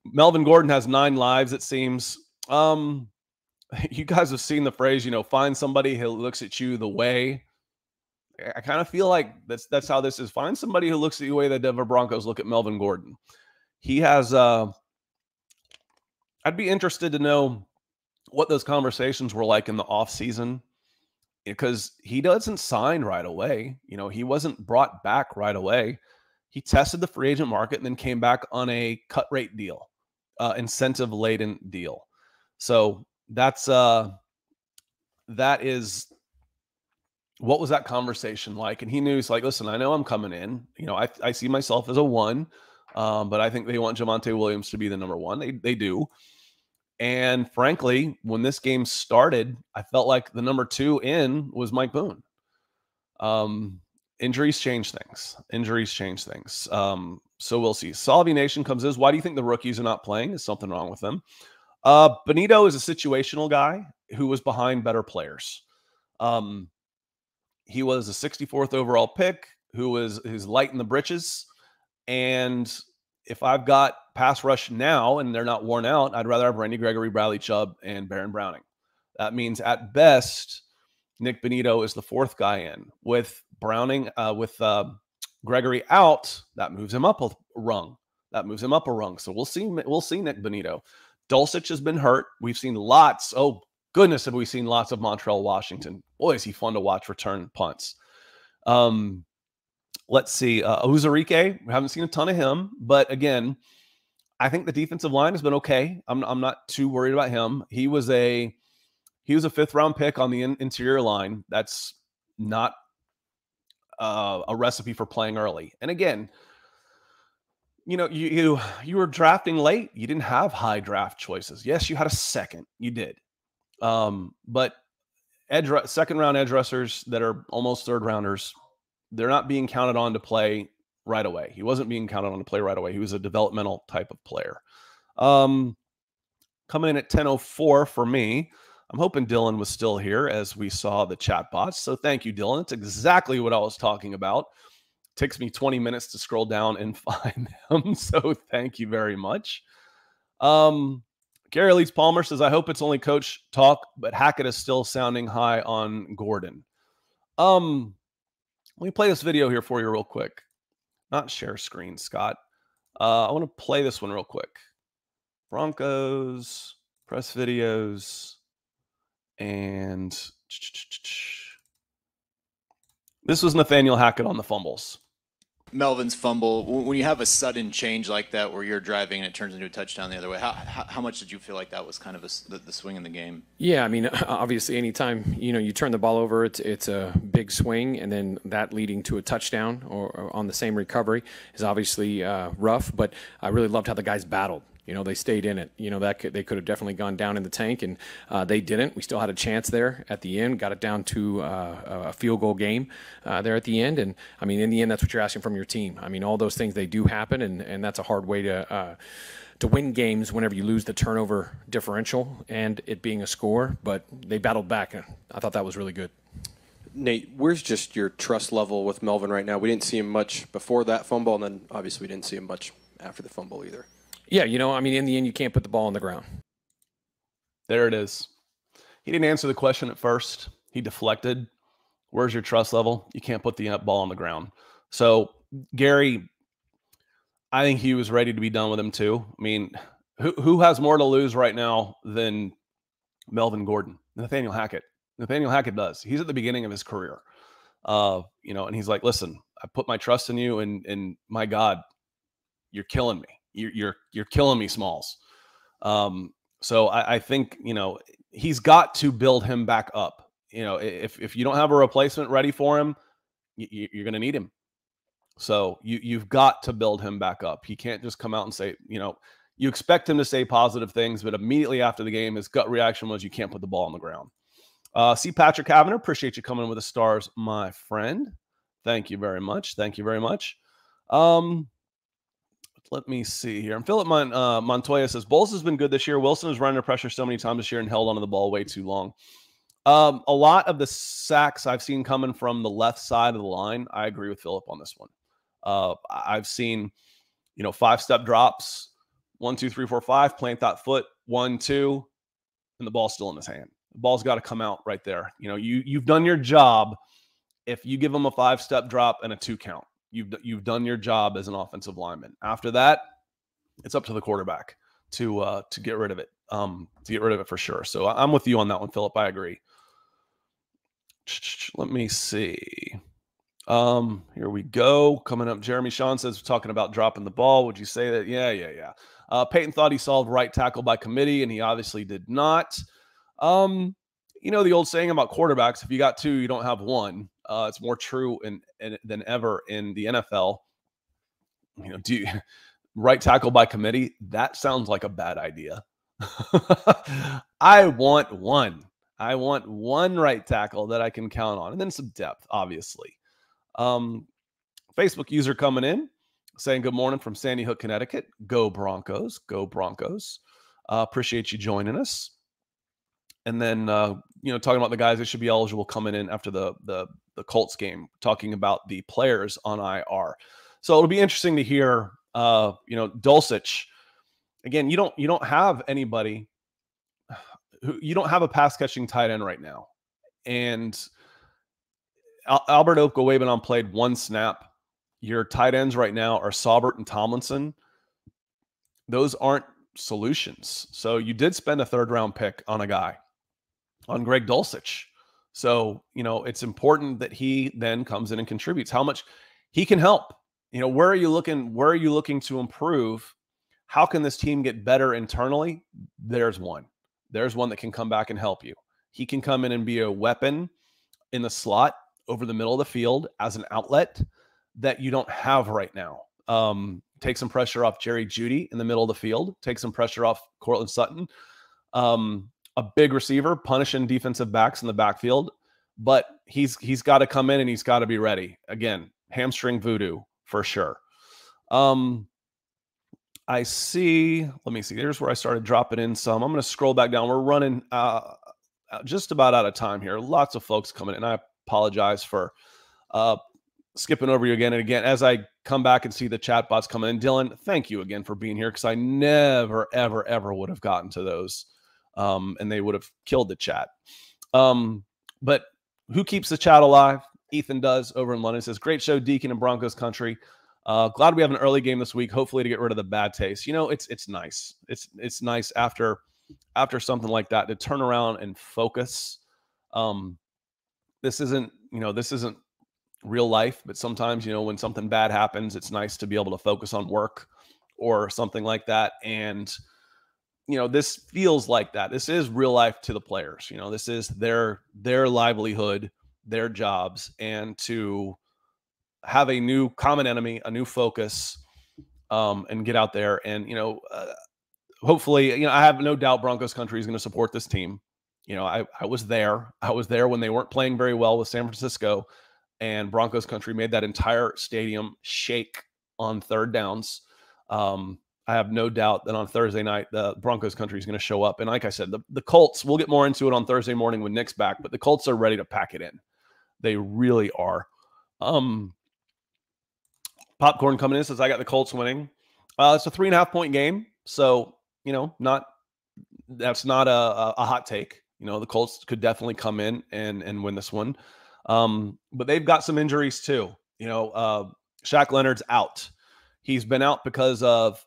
Melvin Gordon has 9 lives, it seems. You guys have seen the phrase, you know, find somebody who looks at you the way. I kind of feel like that's how this is. Find somebody who looks at you the way the Denver Broncos look at Melvin Gordon. He has, I'd be interested to know what those conversations were like in the offseason, because he doesn't sign right away. You know, he wasn't brought back right away. He tested the free agent market and then came back on a cut rate deal, incentive-laden deal. So that's that is, what was that conversation like? And he knew, he's like, listen, I know I'm coming in. You know, I see myself as a 1, but I think they want Javonte Williams to be the number 1. They do. And frankly, when this game started, I felt like the number 2 in was Mike Boone. Injuries change things. Injuries change things. So we'll see. Salvi Nation comes in. Why do you think the rookies are not playing? Is something wrong with them? Bonitto is a situational guy who was behind better players. He was a 64th overall pick who's light in the britches. And if I've got pass rush now and they're not worn out, I'd rather have Randy Gregory, Bradley Chubb, and Baron Browning. That means at best, Nik Bonitto is the 4th guy in. With Browning, with Gregory out, that moves him up a rung. So we'll see Nik Bonitto. Dulcich has been hurt. We've seen lots. Oh goodness, have we seen lots of Montrell Washington? Boy, is he fun to watch return punts. Let's see. Ozurike, we haven't seen a ton of him, but again, I think the defensive line has been okay. I'm not too worried about him. He was a 5th-round pick on the interior line. That's not a recipe for playing early. And again, you know, you were drafting late. You didn't have high draft choices. Yes, you had a 2nd. You did. But second-round edge rushers that are almost 3rd-rounders, they're not being counted on to play right away. He wasn't being counted on to play right away. He was a developmental type of player. Coming in at 10:04 for me. I'm hoping Dylan was still here as we saw the chat bots. So thank you, Dylan. It's exactly what I was talking about. It takes me 20 minutes to scroll down and find them. So thank you very much. Gary Elise Palmer says, I hope it's only coach talk, but Hackett is still sounding high on Gordon. Let me play this video here for you real quick. Not share screen, Scott. I want to play this one real quick. Broncos, press videos, and this was Nathaniel Hackett on the fumbles. Melvin's fumble, when you have a sudden change like that where you're driving and it turns into a touchdown the other way, how much did you feel like that was kind of the swing in the game? Yeah, I mean, obviously anytime, you know, you turn the ball over, it's a big swing, and then that leading to a touchdown or on the same recovery is obviously rough, but I really loved how the guys battled. You know, they stayed in it. You know, they could have definitely gone down in the tank, and they didn't. We still had a chance there at the end, got it down to a field goal game there at the end. And, I mean, in the end, that's what you're asking from your team. I mean, all those things, they do happen, and that's a hard way to win games whenever you lose the turnover differential and it being a score. But they battled back, and I thought that was really good. Nate, where's just your trust level with Melvin right now? We didn't see him much before that fumble, and then obviously we didn't see him much after the fumble either. Yeah, you know, I mean, in the end, you can't put the ball on the ground. There it is. He didn't answer the question at first. He deflected. Where's your trust level? You can't put the ball on the ground. So, Gary, I think he was ready to be done with him, too. I mean, who has more to lose right now than Melvin Gordon? Nathaniel Hackett. Nathaniel Hackett does. He's at the beginning of his career. You know, and he's like, listen, I put my trust in you, and my God, you're killing me. you're killing me, Smalls. So I think, you know, he's got to build him back up. You know, if you don't have a replacement ready for him, you're going to need him. So you've got to build him back up. He can't just come out and say, you know, you expect him to say positive things, but immediately after the game, his gut reaction was you can't put the ball on the ground. C. Patrick Havner, appreciate you coming with the stars, my friend. Thank you very much. Thank you very much. Let me see here. And Philip Montoya says, Bowles has been good this year. Wilson has run under pressure so many times this year and held onto the ball way too long. A lot of the sacks I've seen coming from the left side of the line. I agree with Philip on this one. I've seen, you know, 5-step drops, 1, 2, 3, 4, 5, plant that foot, 1, 2, and the ball's still in his hand. The ball's got to come out right there. You know, you've done your job. If you give them a 5-step drop and a 2 count, you've done your job as an offensive lineman. After that, it's up to the quarterback to get rid of it. To get rid of it for sure. So I'm with you on that one, Philip. I agree. Let me see. Here we go. Coming up, Jeremy Shawn says, talking about dropping the ball. Would you say that? Yeah. Peyton thought he solved right tackle by committee, and he obviously did not. You know, the old saying about quarterbacks, if you got 2, you don't have 1. It's more true than ever in the NFL. You know, right tackle by committee? That sounds like a bad idea. I want 1. I want 1 right tackle that I can count on. And then some depth, obviously. Facebook user coming in saying good morning from Sandy Hook, Connecticut. Go Broncos. Go Broncos. Appreciate you joining us. And then, you know, talking about the guys that should be eligible coming in after the Colts game, talking about the players on IR. So it'll be interesting to hear, you know, Dulcich. Again, you don't have anybody who, you don't have a pass catching tight end right now. And Albert Okwuegbunam played 1 snap. Your tight ends right now are Saubert and Tomlinson. Those aren't solutions. So you did spend a 3rd round pick on a guy, on Greg Dulcich. So, you know, it's important that he then comes in and contributes how much he can help. You know, where are you looking? Where are you looking to improve? How can this team get better internally? There's 1. There's 1 that can come back and help you. He can come in and be a weapon in the slot over the middle of the field as an outlet that you don't have right now. Take some pressure off Jerry Jeudy in the middle of the field. Take some pressure off Cortland Sutton. A big receiver punishing defensive backs in the backfield, but he's got to come in and he's got to be ready. Again, hamstring voodoo for sure. I see. Let me see. There's where I started dropping in some. I'm going to scroll back down. We're running just about out of time here. Lots of folks coming in. I apologize for skipping over you again and again. As I come back and see the chat bots coming in, Dylan, thank you again for being here, because I never, ever, ever would have gotten to those. And they would have killed the chat. But who keeps the chat alive? Ethan does over in London. Says, great show, Deacon and Broncos country. Glad we have an early game this week. Hopefully to get rid of the bad taste. You know, it's nice. It's nice after something like that to turn around and focus. This isn't, you know, this isn't real life, but sometimes, you know, when something bad happens, it's nice to be able to focus on work or something like that. And, you know, this feels like that. This is real life to the players. You know, this is their livelihood, their jobs, and to have a new common enemy, a new focus, and get out there. And, you know, hopefully, you know, I have no doubt Broncos country is going to support this team. You know, I was there. I was there when they weren't playing very well with San Francisco, and Broncos country made that entire stadium shake on 3rd downs. I have no doubt that on Thursday night, the Broncos country is going to show up. And like I said, the Colts, we'll get more into it on Thursday morning when Nick's back, but the Colts are ready to pack it in. They really are. Popcorn coming in says, I got the Colts winning. It's a 3.5-point game. So, you know, that's not a hot take. You know, the Colts could definitely come in and win this one. But they've got some injuries too. You know, Shaq Leonard's out. He's been out because of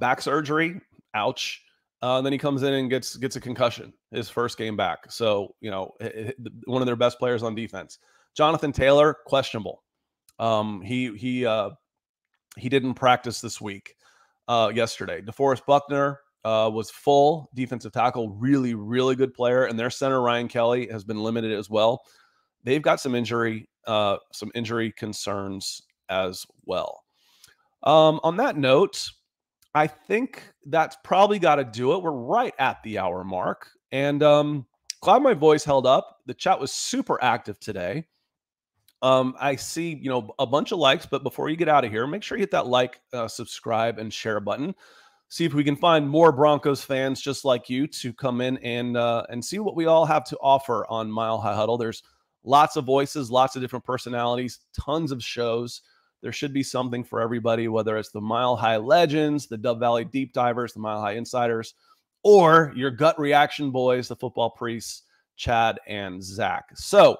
back surgery. Ouch. And then he comes in and gets a concussion his first game back. So, you know, one of their best players on defense, Jonathan Taylor, questionable. He didn't practice this week. yesterday. DeForest Buckner was full defensive tackle, really, really good player. And their center, Ryan Kelly, has been limited as well. They've got some injury concerns as well. On that note, I think that's probably got to do it. We're right at the hour mark. And glad my voice held up. The chat was super active today. I see, you know, a bunch of likes, but before you get out of here, make sure you hit that like, subscribe, and share button. See if we can find more Broncos fans just like you to come in and see what we all have to offer on Mile High Huddle. There's lots of voices, lots of different personalities, tons of shows. There should be something for everybody, whether it's the Mile High Legends, the Dove Valley Deep Divers, the Mile High Insiders, or your gut reaction boys, the Football Priests, Chad and Zach. So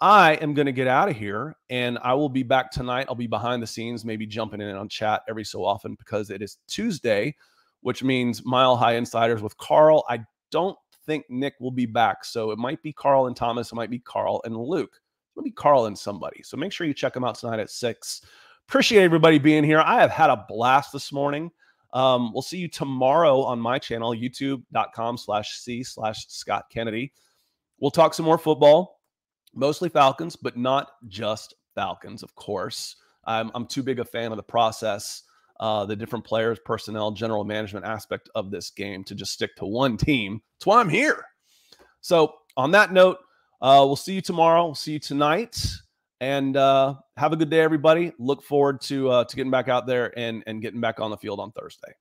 I am going to get out of here, and I will be back tonight. I'll be behind the scenes, maybe jumping in on chat every so often, because it is Tuesday, which means Mile High Insiders with Carl. I don't think Nick will be back, so it might be Carl and Thomas. It might be Carl and Luke. It'll be Carl and somebody. So make sure you check them out tonight at 6. Appreciate everybody being here. I have had a blast this morning. We'll see you tomorrow on my channel, youtube.com/c/Scott Kennedy. We'll talk some more football. Mostly Falcons, but not just Falcons, of course. I'm too big a fan of the process, the different players, personnel, general management aspect of this game to just stick to one team. That's why I'm here. So on that note, we'll see you tomorrow. We'll see you tonight. And have a good day, everybody. Look forward to getting back out there and getting back on the field on Thursday.